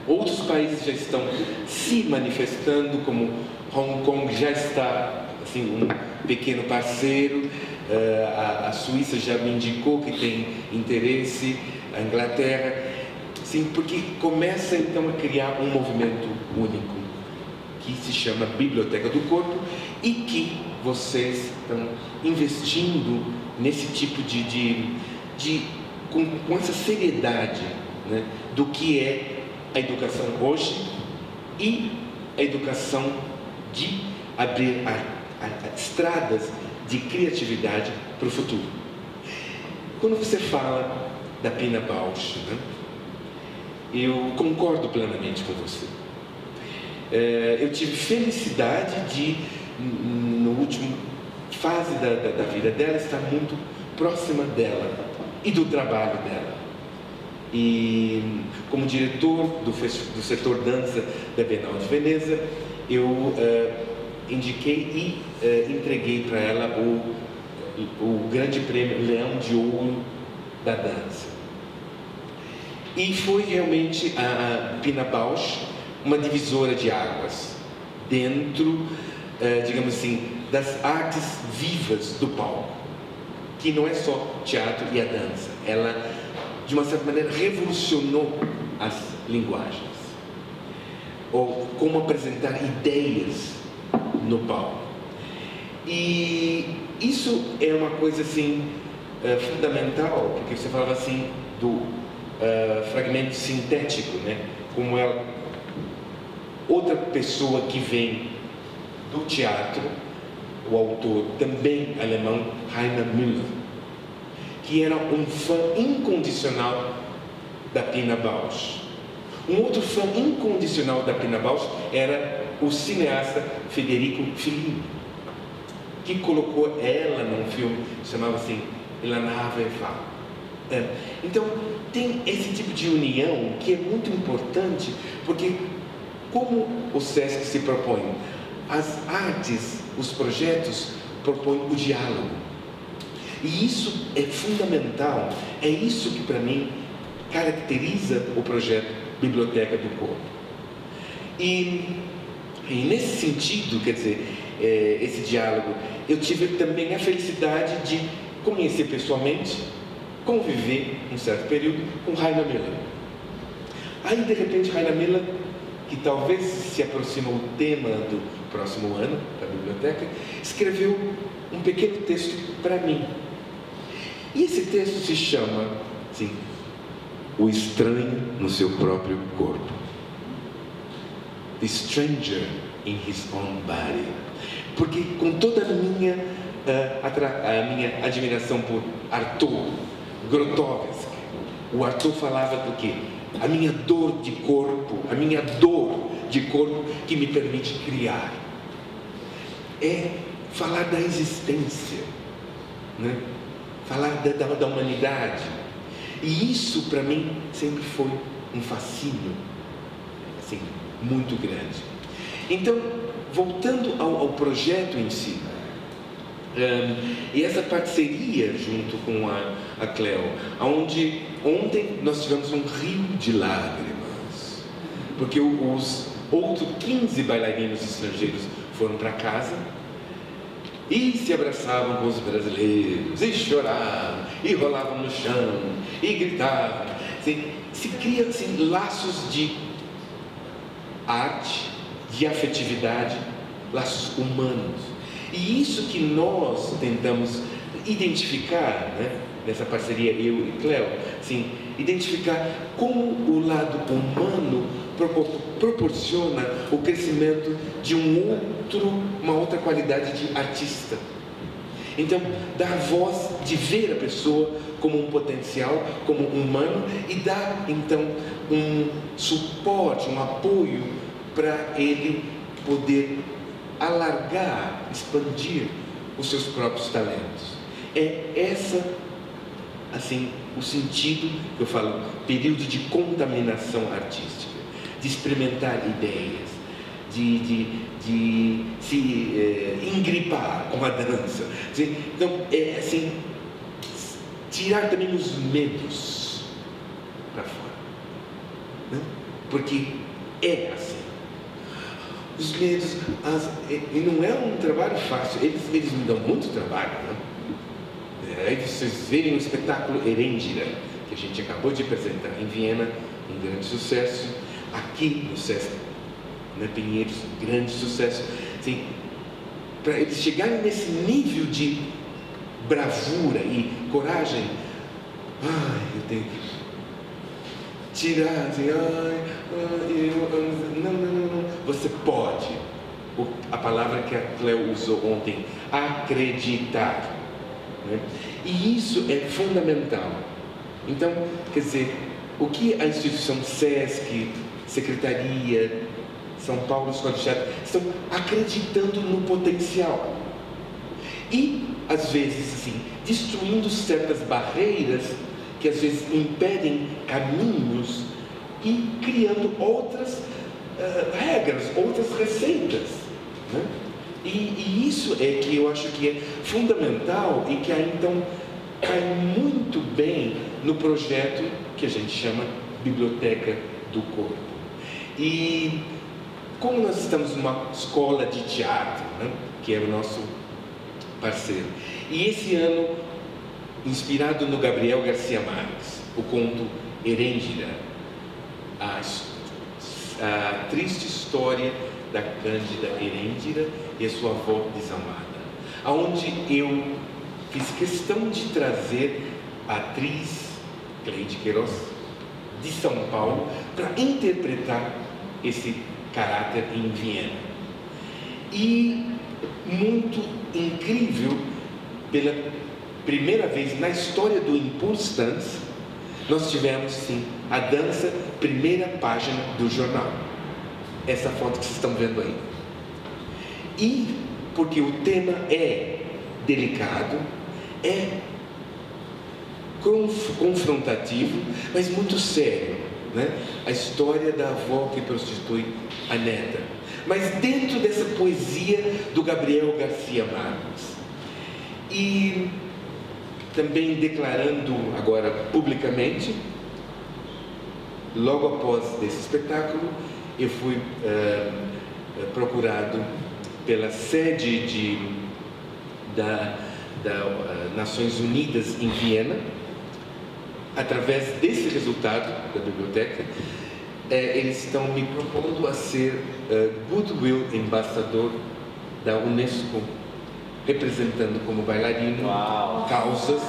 Outros países já estão se manifestando, como Hong Kong já está assim, um pequeno parceiro, é, a, a Suíça já me indicou que tem interesse, a Inglaterra, sim, porque começa então a criar um movimento único, que se chama Biblioteca do Corpo, e que vocês estão investindo nesse tipo de, de, de com, com essa seriedade, né, do que é a educação hoje e a educação de abrir a, a, a estradas de criatividade para o futuro. Quando você fala da Pina Bausch, né, eu concordo plenamente com você. É, eu tive felicidade de, no último fase da, da, da vida dela, estar muito próxima dela e do trabalho dela. E como diretor do, do setor dança da Bienal de Veneza, eu uh, indiquei e uh, entreguei para ela o, o grande prêmio Leão de Ouro da dança. E foi realmente a, a Pina Bausch uma divisora de águas dentro, digamos assim, das artes vivas do palco, que não é só teatro e a dança. Ela, de uma certa maneira, revolucionou as linguagens, ou como apresentar ideias no palco. E isso é uma coisa assim fundamental, porque você falava assim do uh, fragmento sintético, né? Como ela, outra pessoa que vem do teatro, o autor também alemão, Heiner Müller, que era um fã incondicional da Pina Bausch. Um outro fã incondicional da Pina Bausch era o cineasta Federico Fellini, que colocou ela num filme que chamava assim La Nave Va. Então, tem esse tipo de união que é muito importante, porque como o SESC se propõe, as artes, os projetos propõem o diálogo. E isso é fundamental, é isso que para mim caracteriza o projeto Biblioteca do Corpo. E, e nesse sentido, quer dizer, é, esse diálogo, eu tive também a felicidade de conhecer pessoalmente, conviver um certo período com Raina Miller. Aí, de repente, Raina Miller, que talvez se aproxima o tema do próximo ano, da biblioteca, escreveu um pequeno texto para mim. E esse texto se chama, assim, O Estranho no Seu Próprio Corpo. The Stranger in His Own Body. Porque com toda a minha, uh, a minha admiração por Arthur Grotowski, o Arthur falava do quê? A minha dor de corpo, a minha dor de corpo que me permite criar. É falar da existência, né? Falar da, da, da humanidade. E isso, para mim, sempre foi um fascínio, assim, muito grande. Então, voltando ao, ao projeto em si, um, e essa parceria junto com a, a Cleo, onde ontem nós tivemos um rio de lágrimas, porque os outros quinze bailarinos estrangeiros foram para casa e se abraçavam com os brasileiros, e choravam, e rolavam no chão, e gritavam. Assim, se criam assim, laços de arte, de afetividade, laços humanos. E isso que nós tentamos identificar, né, nessa parceria eu e Cléo, sim, identificar como o lado humano proporciona o crescimento de um outro, uma outra qualidade de artista. Então, dar voz de ver a pessoa como um potencial, como um humano, e dar, então, um suporte, um apoio para ele poder alargar, expandir os seus próprios talentos. É essa, assim, o sentido que eu falo, período de contaminação artística, de experimentar ideias, de, de, de se é, engripar com a dança. Então, é assim, tirar também os medos para fora, né? Porque é assim. Os medos, as, e não é um trabalho fácil, eles, eles me dão muito trabalho, né? Aí vocês verem o espetáculo Erêndira, que a gente acabou de apresentar em Viena, um grande sucesso, aqui no SESC, né, Pinheiros, um grande sucesso. Assim, para eles chegarem nesse nível de bravura e coragem, ai, eu tenho que tirar, assim, ai, ai, eu, não, não, não, não, você pode. O, a palavra que a Cléo usou ontem, acreditar. Né? E isso é fundamental. Então, quer dizer, o que a instituição SESC, Secretaria, São Paulo Escola de Teatro, estão acreditando no potencial e, às vezes, assim, destruindo certas barreiras que, às vezes, impedem caminhos e criando outras uh, regras, outras receitas, né? E, e isso é que eu acho que é fundamental e que aí, então, cai muito bem no projeto que a gente chama Biblioteca do Corpo. E como nós estamos numa escola de teatro, né, que é o nosso parceiro, e esse ano, inspirado no Gabriel García Márquez, o conto Erêndira, a, a triste história da Cândida Erêndira e a sua avó desamada, aonde eu fiz questão de trazer a atriz Cleide Queiroz, de São Paulo, para interpretar esse caráter em Viena. E muito incrível, pela primeira vez na história do Impulstanz, nós tivemos, sim, a dança, primeira página do jornal. Essa foto que vocês estão vendo aí. E porque o tema é delicado, é confrontativo, mas muito sério, né? A história da avó que prostitui a neta. Mas dentro dessa poesia do Gabriel García Márquez. E também declarando agora publicamente, logo após esse espetáculo, eu fui uh, procurado pela sede de, da, da uh, Nações Unidas em Viena, através desse resultado da biblioteca, eh, eles estão me propondo a ser uh, Goodwill Ambassador da Unesco, representando como bailarino, uau, causas.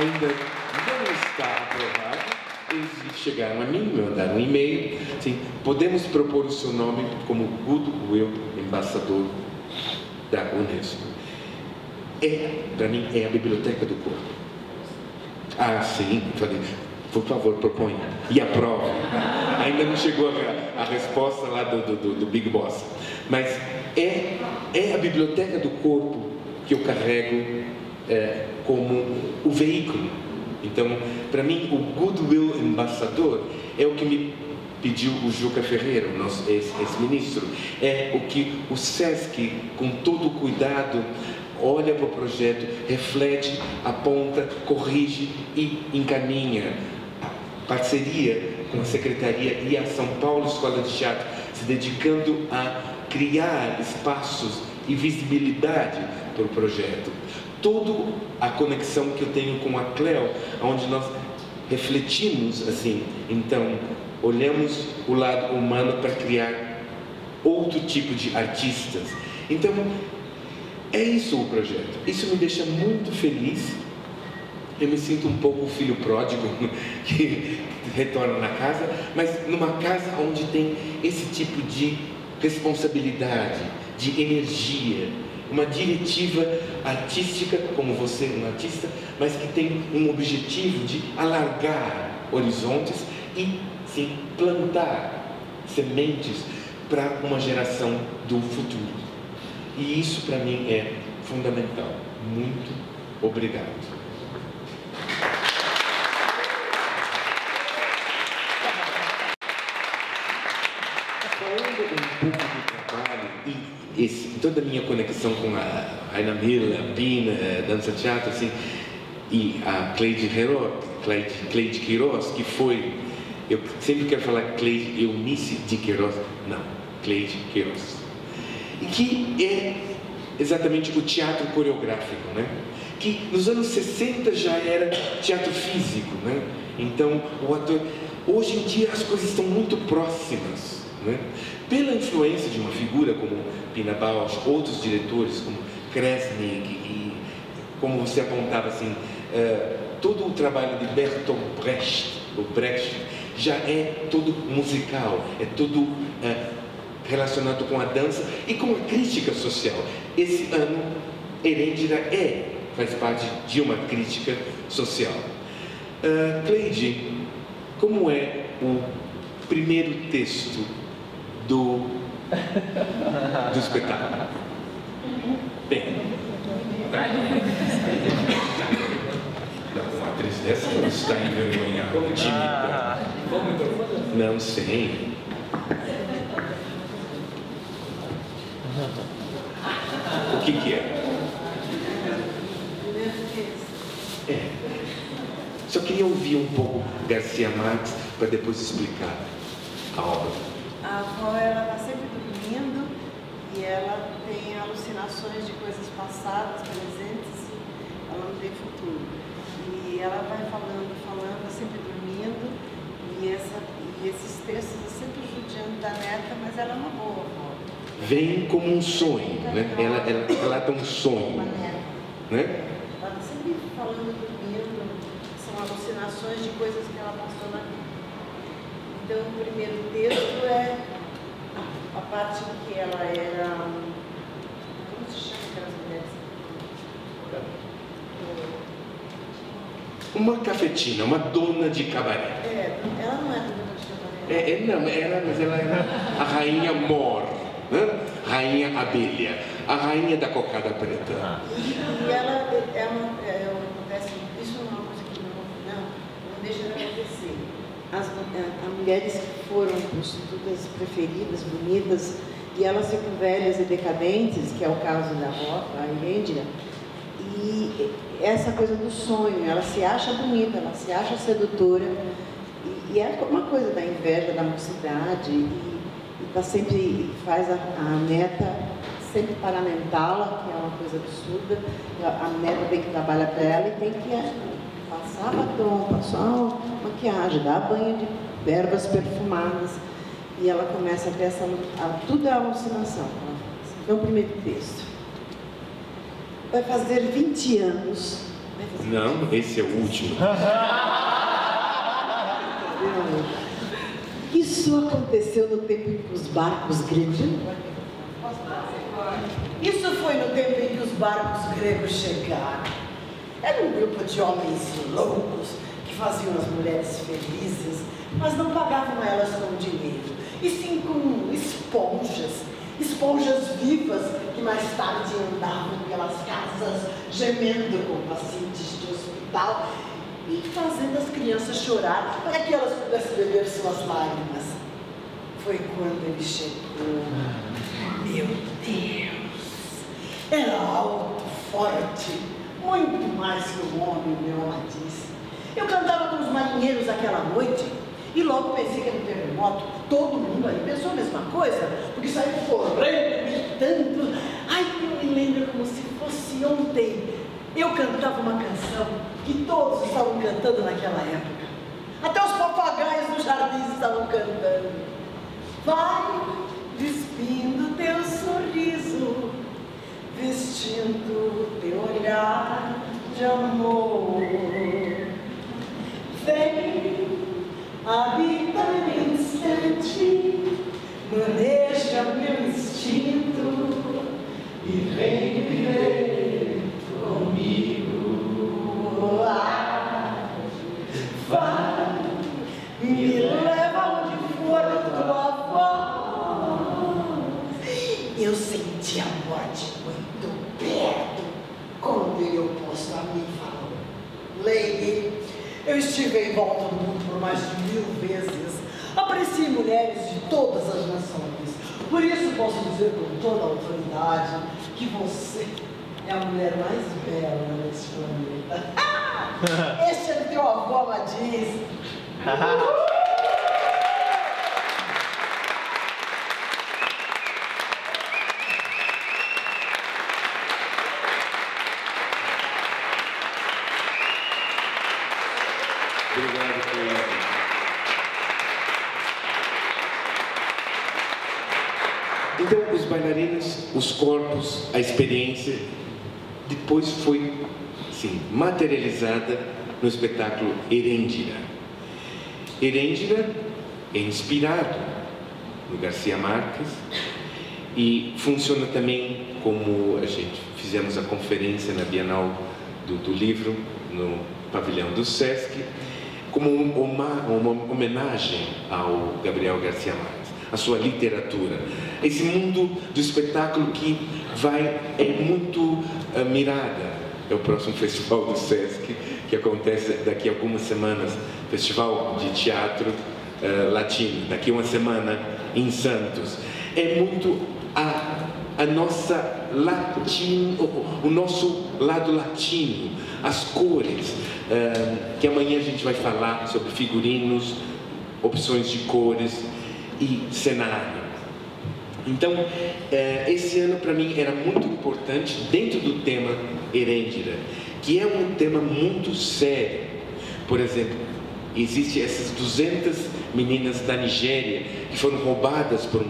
Ainda não está aprovado, eles chegaram a mim, me mandaram um e-mail, assim, podemos propor o seu nome como Goodwill Ambassador da Unesco. É, para mim, é a Biblioteca do Corpo. Ah, sim, falei, por favor, proponha e aprove. Ainda não chegou a, a resposta lá do, do, do Big Boss, mas é, é a Biblioteca do Corpo que eu carrego é, como o veículo. Então, para mim, o Goodwill Ambassador é o que me pediu o Juca Ferreira, o nosso ex-ministro. É o que o SESC, com todo o cuidado, olha para o projeto, reflete, aponta, corrige e encaminha. A parceria com a Secretaria e a São Paulo Escola de Teatro, se dedicando a criar espaços e visibilidade para o projeto. Toda a conexão que eu tenho com a Cléo, onde nós refletimos, assim, então, olhamos o lado humano para criar outro tipo de artistas. Então, é isso o projeto. Isso me deixa muito feliz. Eu me sinto um pouco o filho pródigo que retorna na casa, mas numa casa onde tem esse tipo de responsabilidade, de energia, uma diretiva artística, como você, um artista, mas que tem um objetivo de alargar horizontes e, sim, plantar sementes para uma geração do futuro. E isso, para mim, é fundamental. Muito obrigado. Esse, toda a minha conexão com a Heiner Müller, a Pina, a Dança Teatro, assim, e a Cleide Queiroz, que foi, eu sempre quero falar Cleide Eunice de Queiroz, não, Cleide Queiroz, e que é exatamente o teatro coreográfico, né? Que nos anos sessenta já era teatro físico, né? Então, o ator, hoje em dia as coisas estão muito próximas, né? Pela influência de uma figura como Pina Bausch, outros diretores como Kresnik, e como você apontava assim, uh, todo o trabalho de Bertolt Brecht, o Brecht já é todo musical, é todo uh, relacionado com a dança e com a crítica social. Esse ano, Erêndira é, faz parte de uma crítica social. Uh, Cleide, como é o primeiro texto Do, do espetáculo? Bem, tá. Uma atriz dessa não está envergonhada, tímida. Não sei. O que que é? É. Só queria ouvir um pouco García Márquez para depois explicar a obra. A avó, ela está sempre dormindo e ela tem alucinações de coisas passadas, presentes, ela não tem futuro. E ela vai falando, falando, sempre dormindo, e, essa, e esses textos eu sempre judiando da neta, mas ela é uma boa avó. Vem como um sonho, né? Ela, ela relata um sonho. Né? Ela está sempre falando, dormindo, são alucinações de coisas que ela passou na vida. Então, o primeiro texto é a parte em que ela era... Como se chama aquelas mulheres? Uma cafetina, uma dona de cabaré. É, ela não era dona de cabaré. É, não, era, mas ela era a rainha mor, né? Rainha abelha, a rainha da cocada preta. Ah. E, e ela é uma... É, acontece, isso não é uma coisa que não, não, não deixa de acontecer. As, as mulheres que foram prostitutas preferidas, bonitas, e elas ficam velhas e decadentes, que é o caso da avó, a Erêndira, e essa coisa do sonho, ela se acha bonita, ela se acha sedutora, e, e é uma coisa da inveja, da mocidade, e, e tá sempre, faz a, a neta sempre paramentá-la, que é uma coisa absurda, a, a neta tem que trabalhar para ela e tem que... Passar batom, passar maquiagem, dar banho de verbas perfumadas. E ela começa a ter essa, a, tudo é alucinação. É o primeiro texto. Vai fazer vinte anos. Vai fazer Não, vinte anos. Esse é o último. Isso aconteceu no tempo em que os barcos gregos... Isso foi no tempo em que os barcos gregos chegaram. Era um grupo de homens loucos que faziam as mulheres felizes, mas não pagavam elas com dinheiro, e sim com esponjas, esponjas vivas que mais tarde andavam pelas casas gemendo com pacientes de hospital e fazendo as crianças chorar para que elas pudessem beber suas lágrimas. Foi quando ele chegou. Meu Deus! Era alto, forte. Muito mais que um homem, meu amadice. Eu cantava com os marinheiros aquela noite e logo pensei que no terremoto todo mundo aí pensou a mesma coisa, porque saiu correndo, gritando. Ai, eu me lembro como se fosse ontem. Eu cantava uma canção que todos estavam cantando naquela época. Até os papagaios do jardim estavam cantando. Vai despindo teu sorriso, vestindo teu olhar de amor. Vem, habitar um instante, maneja meu instinto e vem viver comigo. Vai, me leva onde for a tua voz. Eu senti a morte muito perto quando eu posto a mim falou. Lady, eu estive em volta do mundo por mais de mil vezes. Apreciei mulheres de todas as nações. Por isso posso dizer com toda a autoridade que você é a mulher mais bela deste planeta. Ah! Este é teu avô, ela diz. Então, os bailarinos, os corpos, a experiência, depois foi sim, materializada no espetáculo Erêndira. Erêndira é inspirado no García Márquez e funciona também como a gente fizemos a conferência na Bienal do, do Livro, no pavilhão do SESC, como uma, uma homenagem ao Gabriel García Márquez. A sua literatura, esse mundo do espetáculo que vai é muito uh, mirada. É o próximo festival do SESC, que acontece daqui a algumas semanas, Festival de Teatro uh, Latino, daqui a uma semana em Santos. É muito a, a nossa latino, o nosso lado latino, as cores, uh, que amanhã a gente vai falar sobre figurinos, opções de cores e cenário. Então, esse ano para mim era muito importante dentro do tema Erêndira, que é um tema muito sério. Por exemplo, existem essas duzentas meninas da Nigéria que foram roubadas por um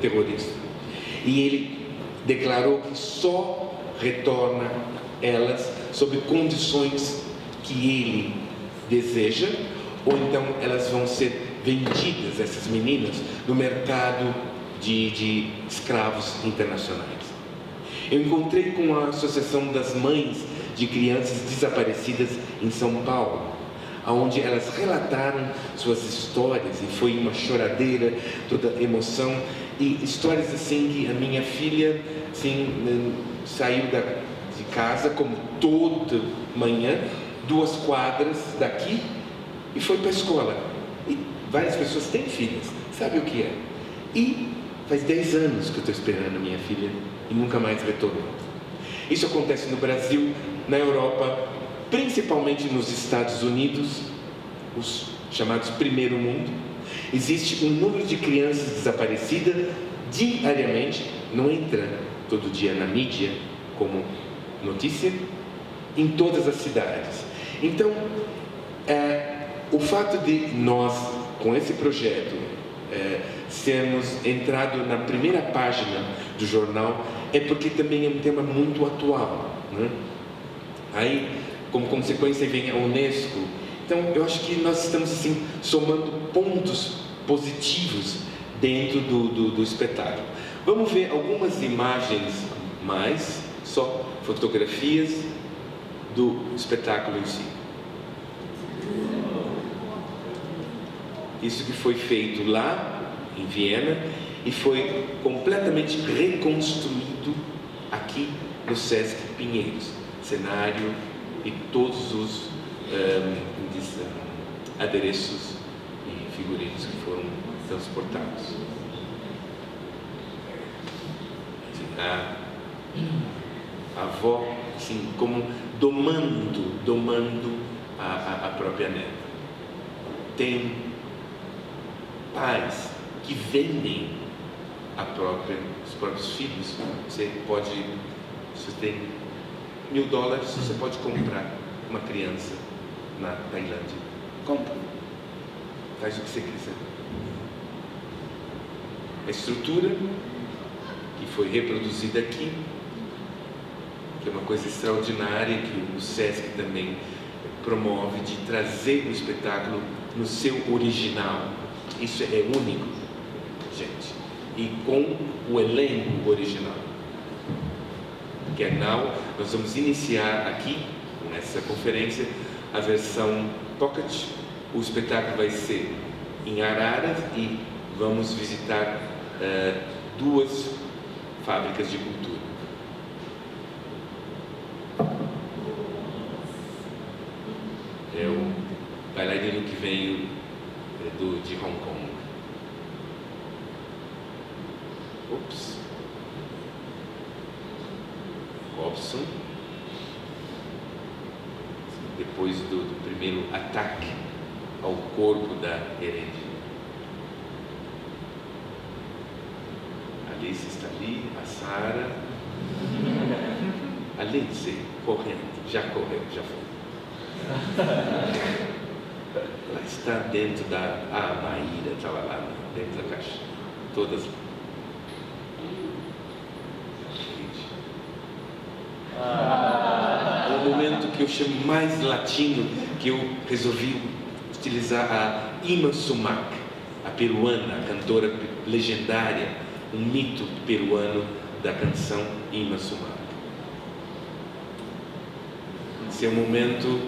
terrorista. E ele declarou que só retorna elas sob condições que ele deseja, ou então elas vão ser vendidas, essas meninas, no mercado de, de escravos internacionais. Eu encontrei com a Associação das Mães de Crianças Desaparecidas em São Paulo, onde elas relataram suas histórias, e foi uma choradeira, toda emoção, e histórias assim que a minha filha assim, saiu da, de casa, como toda manhã, duas quadras daqui, e foi para a escola. Várias pessoas têm filhas, sabe o que é? E faz dez anos que eu estou esperando a minha filha e nunca mais retornou. Isso acontece no Brasil, na Europa, principalmente nos Estados Unidos, os chamados primeiro mundo. Existe um número de crianças desaparecidas diariamente, não entra todo dia na mídia como notícia, em todas as cidades. Então, é, o fato de nós, com esse projeto, eh, sermos entrado na primeira página do jornal, é porque também é um tema muito atual, né? Aí, como consequência, vem a Unesco. Então, eu acho que nós estamos, assim, somando pontos positivos dentro do, do, do espetáculo. Vamos ver algumas imagens mais, só fotografias do espetáculo em si. Isso que foi feito lá, em Viena, e foi completamente reconstruído aqui no SESC Pinheiros. Cenário e todos os um, adereços e figurinos que foram transportados. A avó, assim, como domando, domando a, a própria neta. Tem pais que vendem a própria, os próprios filhos. Você pode, se você tem mil dólares, você pode comprar uma criança na Tailândia. Compra. faz o que você quiser. A estrutura que foi reproduzida aqui, que é uma coisa extraordinária que o SESC também promove, de trazer o espetáculo no seu original. Isso é único, gente. E com o elenco original. Que é now, nós vamos iniciar aqui, nessa conferência, a versão pocket. O espetáculo vai ser em Araras e vamos visitar uh, duas fábricas de cultura. É o bailarino que veio é, do, de Hong Kong. Ops. Robson. Depois do, do primeiro ataque ao corpo da Erêndira. Alice está ali, a Sara. A Lindsay correndo, já correu, já foi. Ela está dentro da a Maíra, estava lá dentro da caixa, todas lá. Ah. O momento que eu chamo mais latino, que eu resolvi utilizar a Ima Sumac, a peruana, a cantora legendária, um mito peruano da canção Ima Sumac. Esse é o momento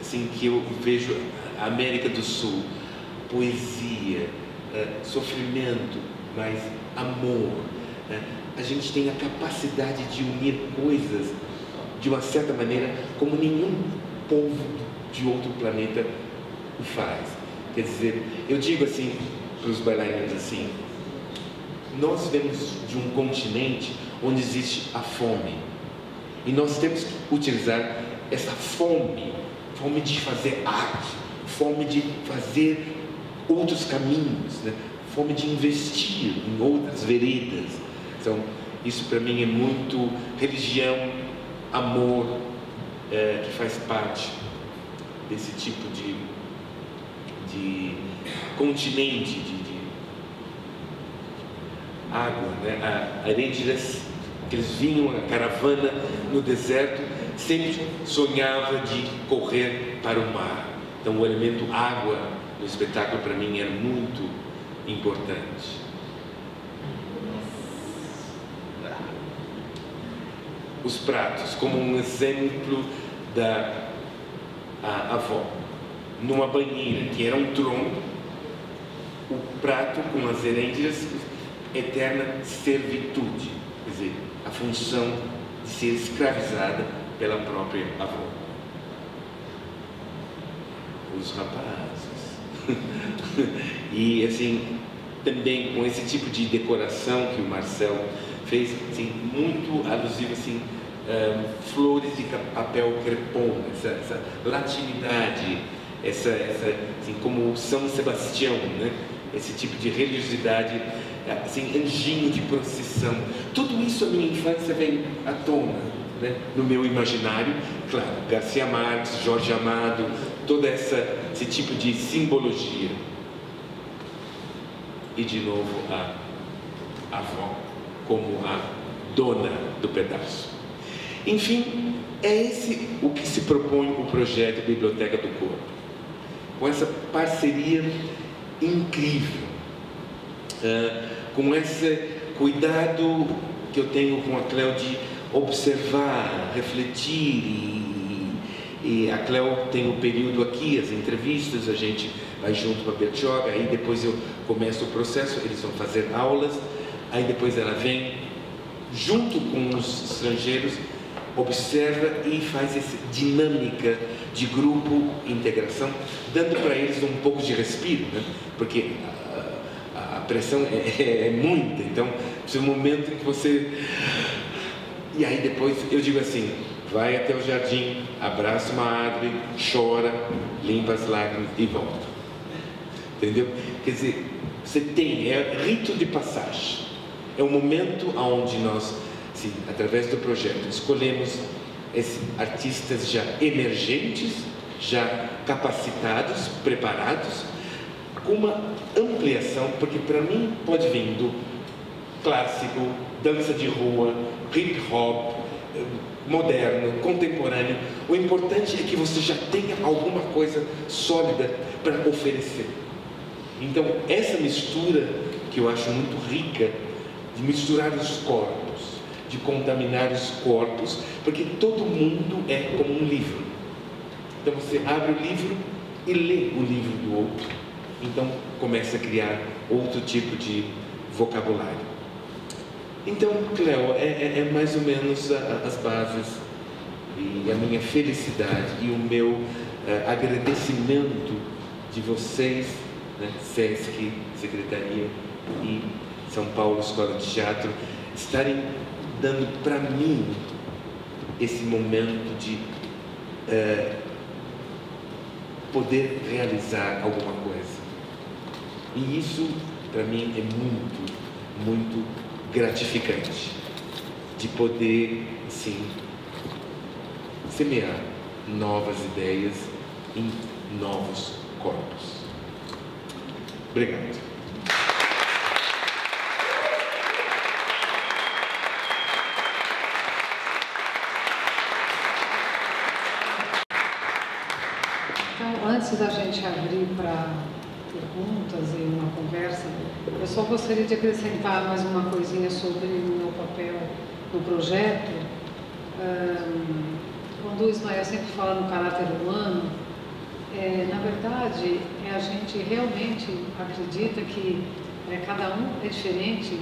assim que eu vejo a América do Sul, poesia, uh, sofrimento, mas amor, né? A gente tem a capacidade de unir coisas de uma certa maneira como nenhum povo de outro planeta o faz. Quer dizer, eu digo assim para os bailarinos assim, nós vemos de um continente onde existe a fome e nós temos que utilizar essa fome fome de fazer arte, fome de fazer outros caminhos, né? Fome de investir em outras veredas. Então, isso para mim é muito religião, amor, é, que faz parte desse tipo de, de continente, de, de água, né? A Erêndira, que eles vinham a caravana no deserto, sempre sonhava de correr para o mar. Então, o elemento água no espetáculo, para mim, era muito importante. Os pratos, como um exemplo da a avó. Numa banheira, que era um tronco, o prato com as erêndiras, eterna servitude. Quer dizer, a função de ser escravizada pela própria avó. Os rapazes. E assim, também com esse tipo de decoração que o Marcel fez, assim, muito alusivo, assim, um, flores de papel crepom, essa, essa latinidade, essa, essa, assim, como São Sebastião, né? Esse tipo de religiosidade, assim, anjinho de procissão. Tudo isso a minha infância vem à tona. No meu imaginário, claro, Garcia Marques, Jorge Amado, todo essa, esse tipo de simbologia. E de novo a avó como a dona do pedaço. Enfim, é esse o que se propõe o projeto Biblioteca do Corpo, com essa parceria incrível, com esse cuidado que eu tenho com a Cléo de observar, refletir e, e a Cléo tem um período aqui, as entrevistas, a gente vai junto com a Bertioga, aí depois eu começo o processo, eles vão fazer aulas, aí depois ela vem junto com os estrangeiros, observa e faz essa dinâmica de grupo, integração, dando para eles um pouco de respiro, né? Porque a, a pressão é, é, é muita, então é um momento em que você... E aí depois eu digo assim, vai até o jardim, abraça uma árvore, chora, limpa as lágrimas e volta. Entendeu? Quer dizer, você tem, é rito de passagem. É um momento onde nós, assim, através do projeto, escolhemos esses artistas já emergentes, já capacitados, preparados, uma ampliação, porque para mim pode vir do clássico, dança de rua, hip hop, moderno, contemporâneo. O importante é que você já tenha alguma coisa sólida para oferecer. Então, essa mistura que eu acho muito rica, de misturar os corpos, de contaminar os corpos, porque todo mundo é como um livro. Então, você abre o livro e lê o livro do outro. Então, começa a criar outro tipo de vocabulário. Então, Cléo, é, é, é mais ou menos a, a, as bases e a minha felicidade e o meu uh, agradecimento de vocês, né, SESC, Secretaria e São Paulo Escola de Teatro, estarem dando para mim esse momento de uh, poder realizar alguma coisa. E isso, para mim, é muito, muito gratificante, de poder, assim, semear novas ideias em novos corpos. Obrigado. Então, antes da gente abrir para perguntas e uma conversa, eu só gostaria de acrescentar mais uma coisinha sobre o meu papel no projeto. Um, quando o Ismael sempre fala no caráter humano, é, na verdade, é, a gente realmente acredita que é, cada um é diferente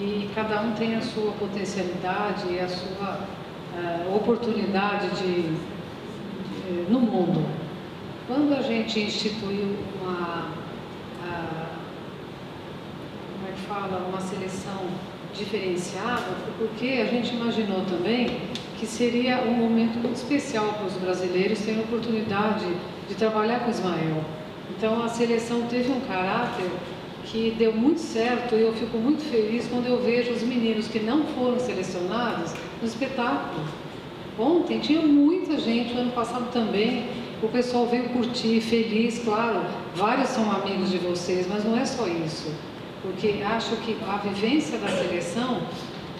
e cada um tem a sua potencialidade e a sua a oportunidade de, de, no mundo. Quando a gente instituiu uma, a, como é que fala, uma seleção diferenciada, foi porque a gente imaginou também que seria um momento muito especial para os brasileiros terem a oportunidade de trabalhar com Ismael. Então a seleção teve um caráter que deu muito certo e eu fico muito feliz quando eu vejo os meninos que não foram selecionados no espetáculo. Ontem tinha muita gente, o ano passado também. O pessoal veio curtir, feliz, claro, vários são amigos de vocês, mas não é só isso. Porque acho que a vivência da seleção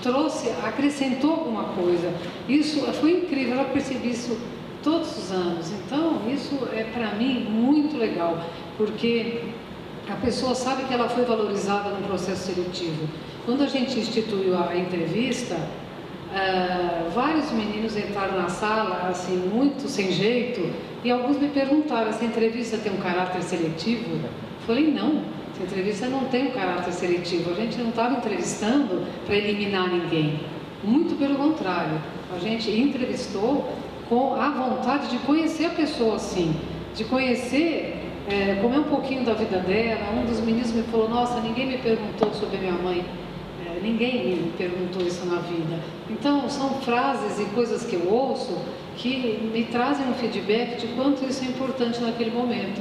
trouxe, acrescentou alguma coisa. Isso foi incrível, eu percebi isso todos os anos. Então, isso é para mim muito legal, porque a pessoa sabe que ela foi valorizada no processo seletivo. Quando a gente instituiu a entrevista, Uh, vários meninos entraram na sala, assim, muito sem jeito, e alguns me perguntaram, essa entrevista tem um caráter seletivo? Eu falei, não, essa entrevista não tem um caráter seletivo, a gente não estava entrevistando para eliminar ninguém, muito pelo contrário, a gente entrevistou com a vontade de conhecer a pessoa, assim, de conhecer, é, como é um pouquinho da vida dela. Um dos meninos me falou, nossa, ninguém me perguntou sobre minha mãe. Ninguém me perguntou isso na vida. Então, são frases e coisas que eu ouço que me trazem um feedback de quanto isso é importante naquele momento.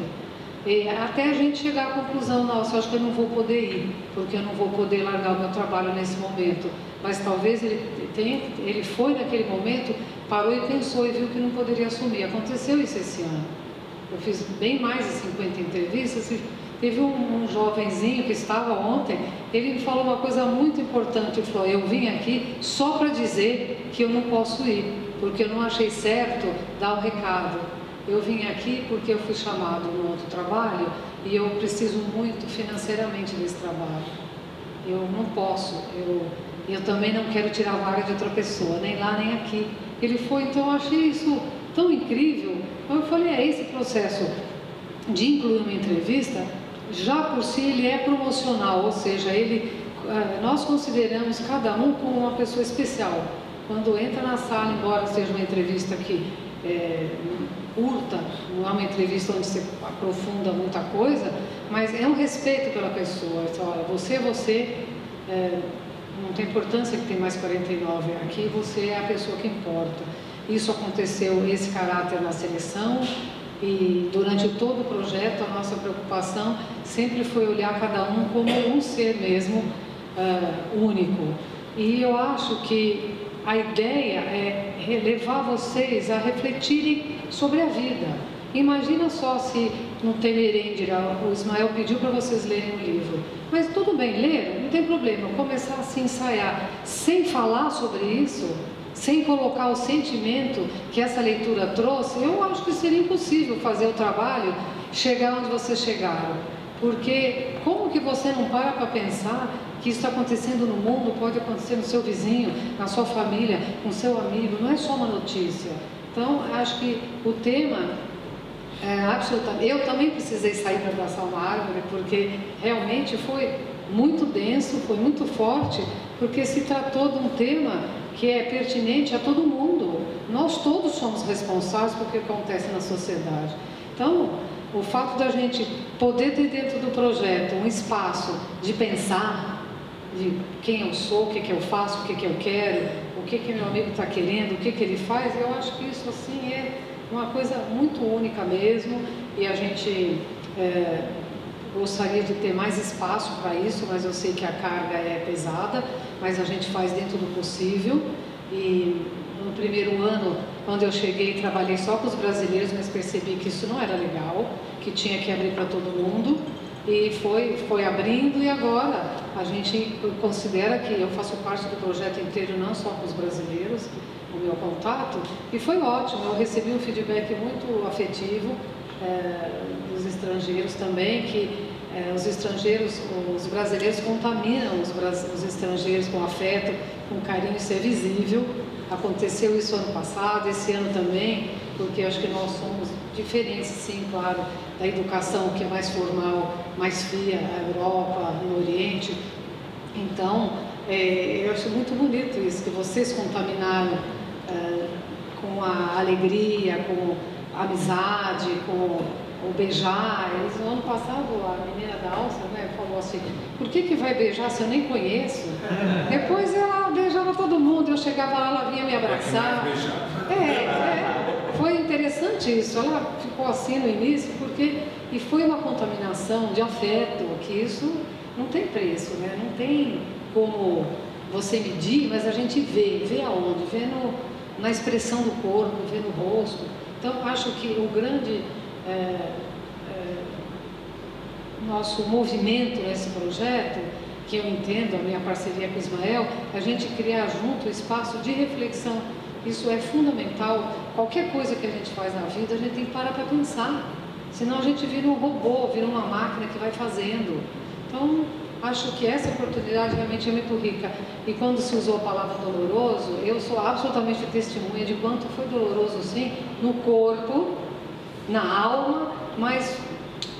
E até a gente chegar à conclusão, nossa, eu acho que eu não vou poder ir, porque eu não vou poder largar o meu trabalho nesse momento. Mas talvez ele, tenha, ele foi naquele momento, parou e pensou e viu que não poderia assumir. Aconteceu isso esse ano. Eu fiz bem mais de cinquenta entrevistas. Teve um, um jovenzinho que estava ontem, ele me falou uma coisa muito importante, ele falou, eu vim aqui só para dizer que eu não posso ir, porque eu não achei certo dar o recado. Eu vim aqui porque eu fui chamado no outro trabalho e eu preciso muito financeiramente desse trabalho. Eu não posso, eu, eu também não quero tirar a vaga de outra pessoa, nem lá nem aqui. Ele foi, então eu achei isso tão incrível. Eu falei, é esse processo de incluir uma entrevista. Já por si ele é promocional, ou seja, ele, nós consideramos cada um como uma pessoa especial. Quando entra na sala, embora seja uma entrevista que é curta, não é uma entrevista onde se aprofunda muita coisa, mas é um respeito pela pessoa. Então, olha, você, você, é, não tem importância que tem mais quarenta e nove aqui, você é a pessoa que importa. Isso aconteceu, esse caráter na seleção. E durante todo o projeto, a nossa preocupação sempre foi olhar cada um como um ser mesmo, uh, único. E eu acho que a ideia é levar vocês a refletirem sobre a vida. Imagina só se no tema Erêndira o Ismael pediu para vocês lerem o livro. Mas tudo bem, leram, não tem problema. Começar a se ensaiar sem falar sobre isso, sem colocar o sentimento que essa leitura trouxe, eu acho que seria impossível fazer o trabalho chegar onde vocês chegaram. Porque como que você não para para pensar que isso está acontecendo no mundo, pode acontecer no seu vizinho, na sua família, com seu amigo, não é só uma notícia. Então, acho que o tema... É, absolutamente. Eu também precisei sair para abraçar uma árvore, porque realmente foi muito denso, foi muito forte, porque se tratou de um tema que é pertinente a todo mundo. Nós todos somos responsáveis por o que acontece na sociedade. Então, o fato da gente poder ter dentro do projeto um espaço de pensar de quem eu sou, o que, que eu faço, o que, que eu quero, o que, que meu amigo está querendo, o que, que ele faz, eu acho que isso assim é... uma coisa muito única mesmo, e a gente é, gostaria de ter mais espaço para isso, mas eu sei que a carga é pesada, mas a gente faz dentro do possível. E no primeiro ano, quando eu cheguei, trabalhei só com os brasileiros, mas percebi que isso não era legal, que tinha que abrir para todo mundo, e foi, foi abrindo, e agora a gente considera que eu faço parte do projeto inteiro, não só com os brasileiros, o meu contato, e foi ótimo. Eu recebi um feedback muito afetivo é, dos estrangeiros também, que é, os estrangeiros, os brasileiros contaminam os, os estrangeiros com afeto, com carinho, isso é visível. Aconteceu isso ano passado, esse ano também, porque acho que nós somos diferentes, sim, claro, da educação que é mais formal, mais fria, na Europa, no Oriente. Então, é, eu acho muito bonito isso, que vocês contaminaram com a alegria, com a amizade, com o beijar. Eles, no ano passado, a menina da alça, né, falou assim, por que que vai beijar se eu nem conheço? Depois ela beijava todo mundo, eu chegava lá, ela vinha me abraçar. É, é, foi interessante isso, ela ficou assim no início, porque e foi uma contaminação de afeto, que isso não tem preço, né? Não tem como você medir, mas a gente vê, vê aonde? Vê no... na expressão do corpo, vê no rosto. Então, acho que o grande é, é, nosso movimento nesse projeto, que eu entendo, a minha parceria com o Ismael, a gente criar junto um espaço de reflexão. Isso é fundamental. Qualquer coisa que a gente faz na vida, a gente tem que parar para pensar. Senão a gente vira um robô, vira uma máquina que vai fazendo. Então, acho que essa oportunidade realmente é muito rica. E quando se usou a palavra doloroso, eu sou absolutamente testemunha de quanto foi doloroso, sim, no corpo, na alma, mas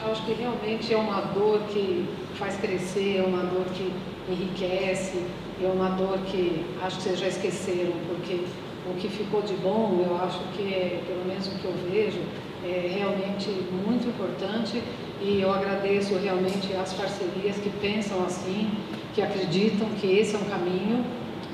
acho que realmente é uma dor que faz crescer, é uma dor que enriquece, é uma dor que acho que vocês já esqueceram, porque o que ficou de bom, eu acho que é, pelo menos o que eu vejo, é realmente muito importante. E eu agradeço realmente as parcerias que pensam assim, que acreditam que esse é um caminho,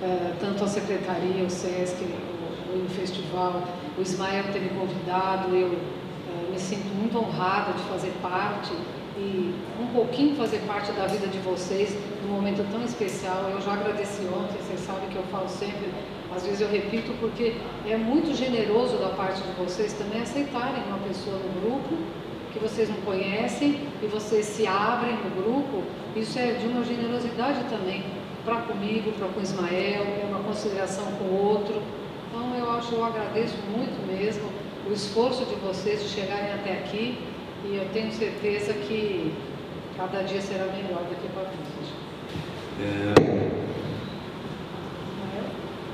eh, tanto a Secretaria, o SESC, o, o Festival, o Ismael ter me convidado, eu eh, me sinto muito honrada de fazer parte e um pouquinho fazer parte da vida de vocês num momento tão especial. Eu já agradeci ontem, vocês sabem que eu falo sempre, às vezes eu repito, porque é muito generoso da parte de vocês também aceitarem uma pessoa no grupo, que vocês não conhecem, e vocês se abrem no grupo. Isso é de uma generosidade também, para comigo, para com o Ismael, é uma consideração com o outro. Então eu acho, eu agradeço muito mesmo o esforço de vocês de chegarem até aqui, e eu tenho certeza que cada dia será melhor daqui para frente. É...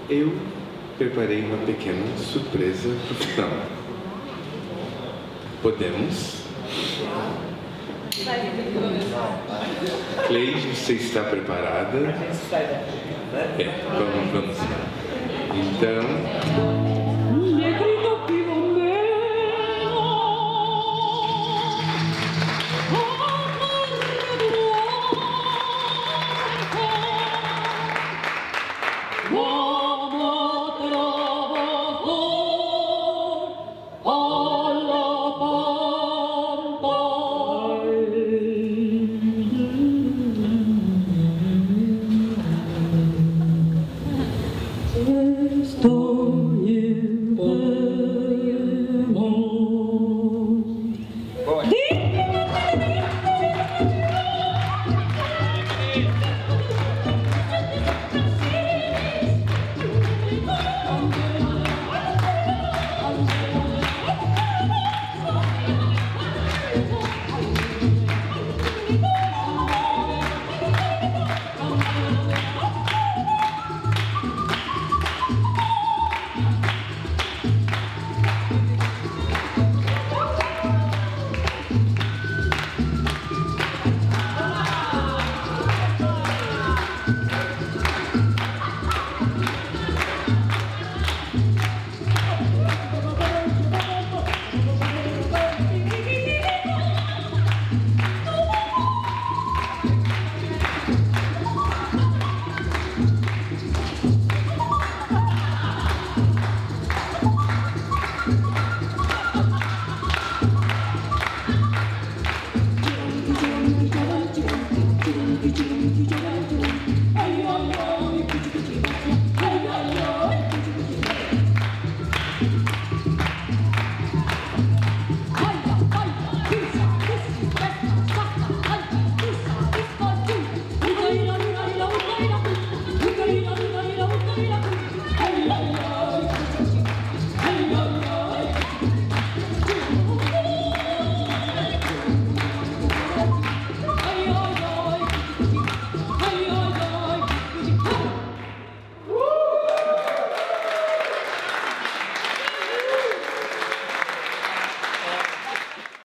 Eu preparei uma pequena surpresa para o final. Podemos? Cleide, você está preparada? É, vamos, vamos. Então...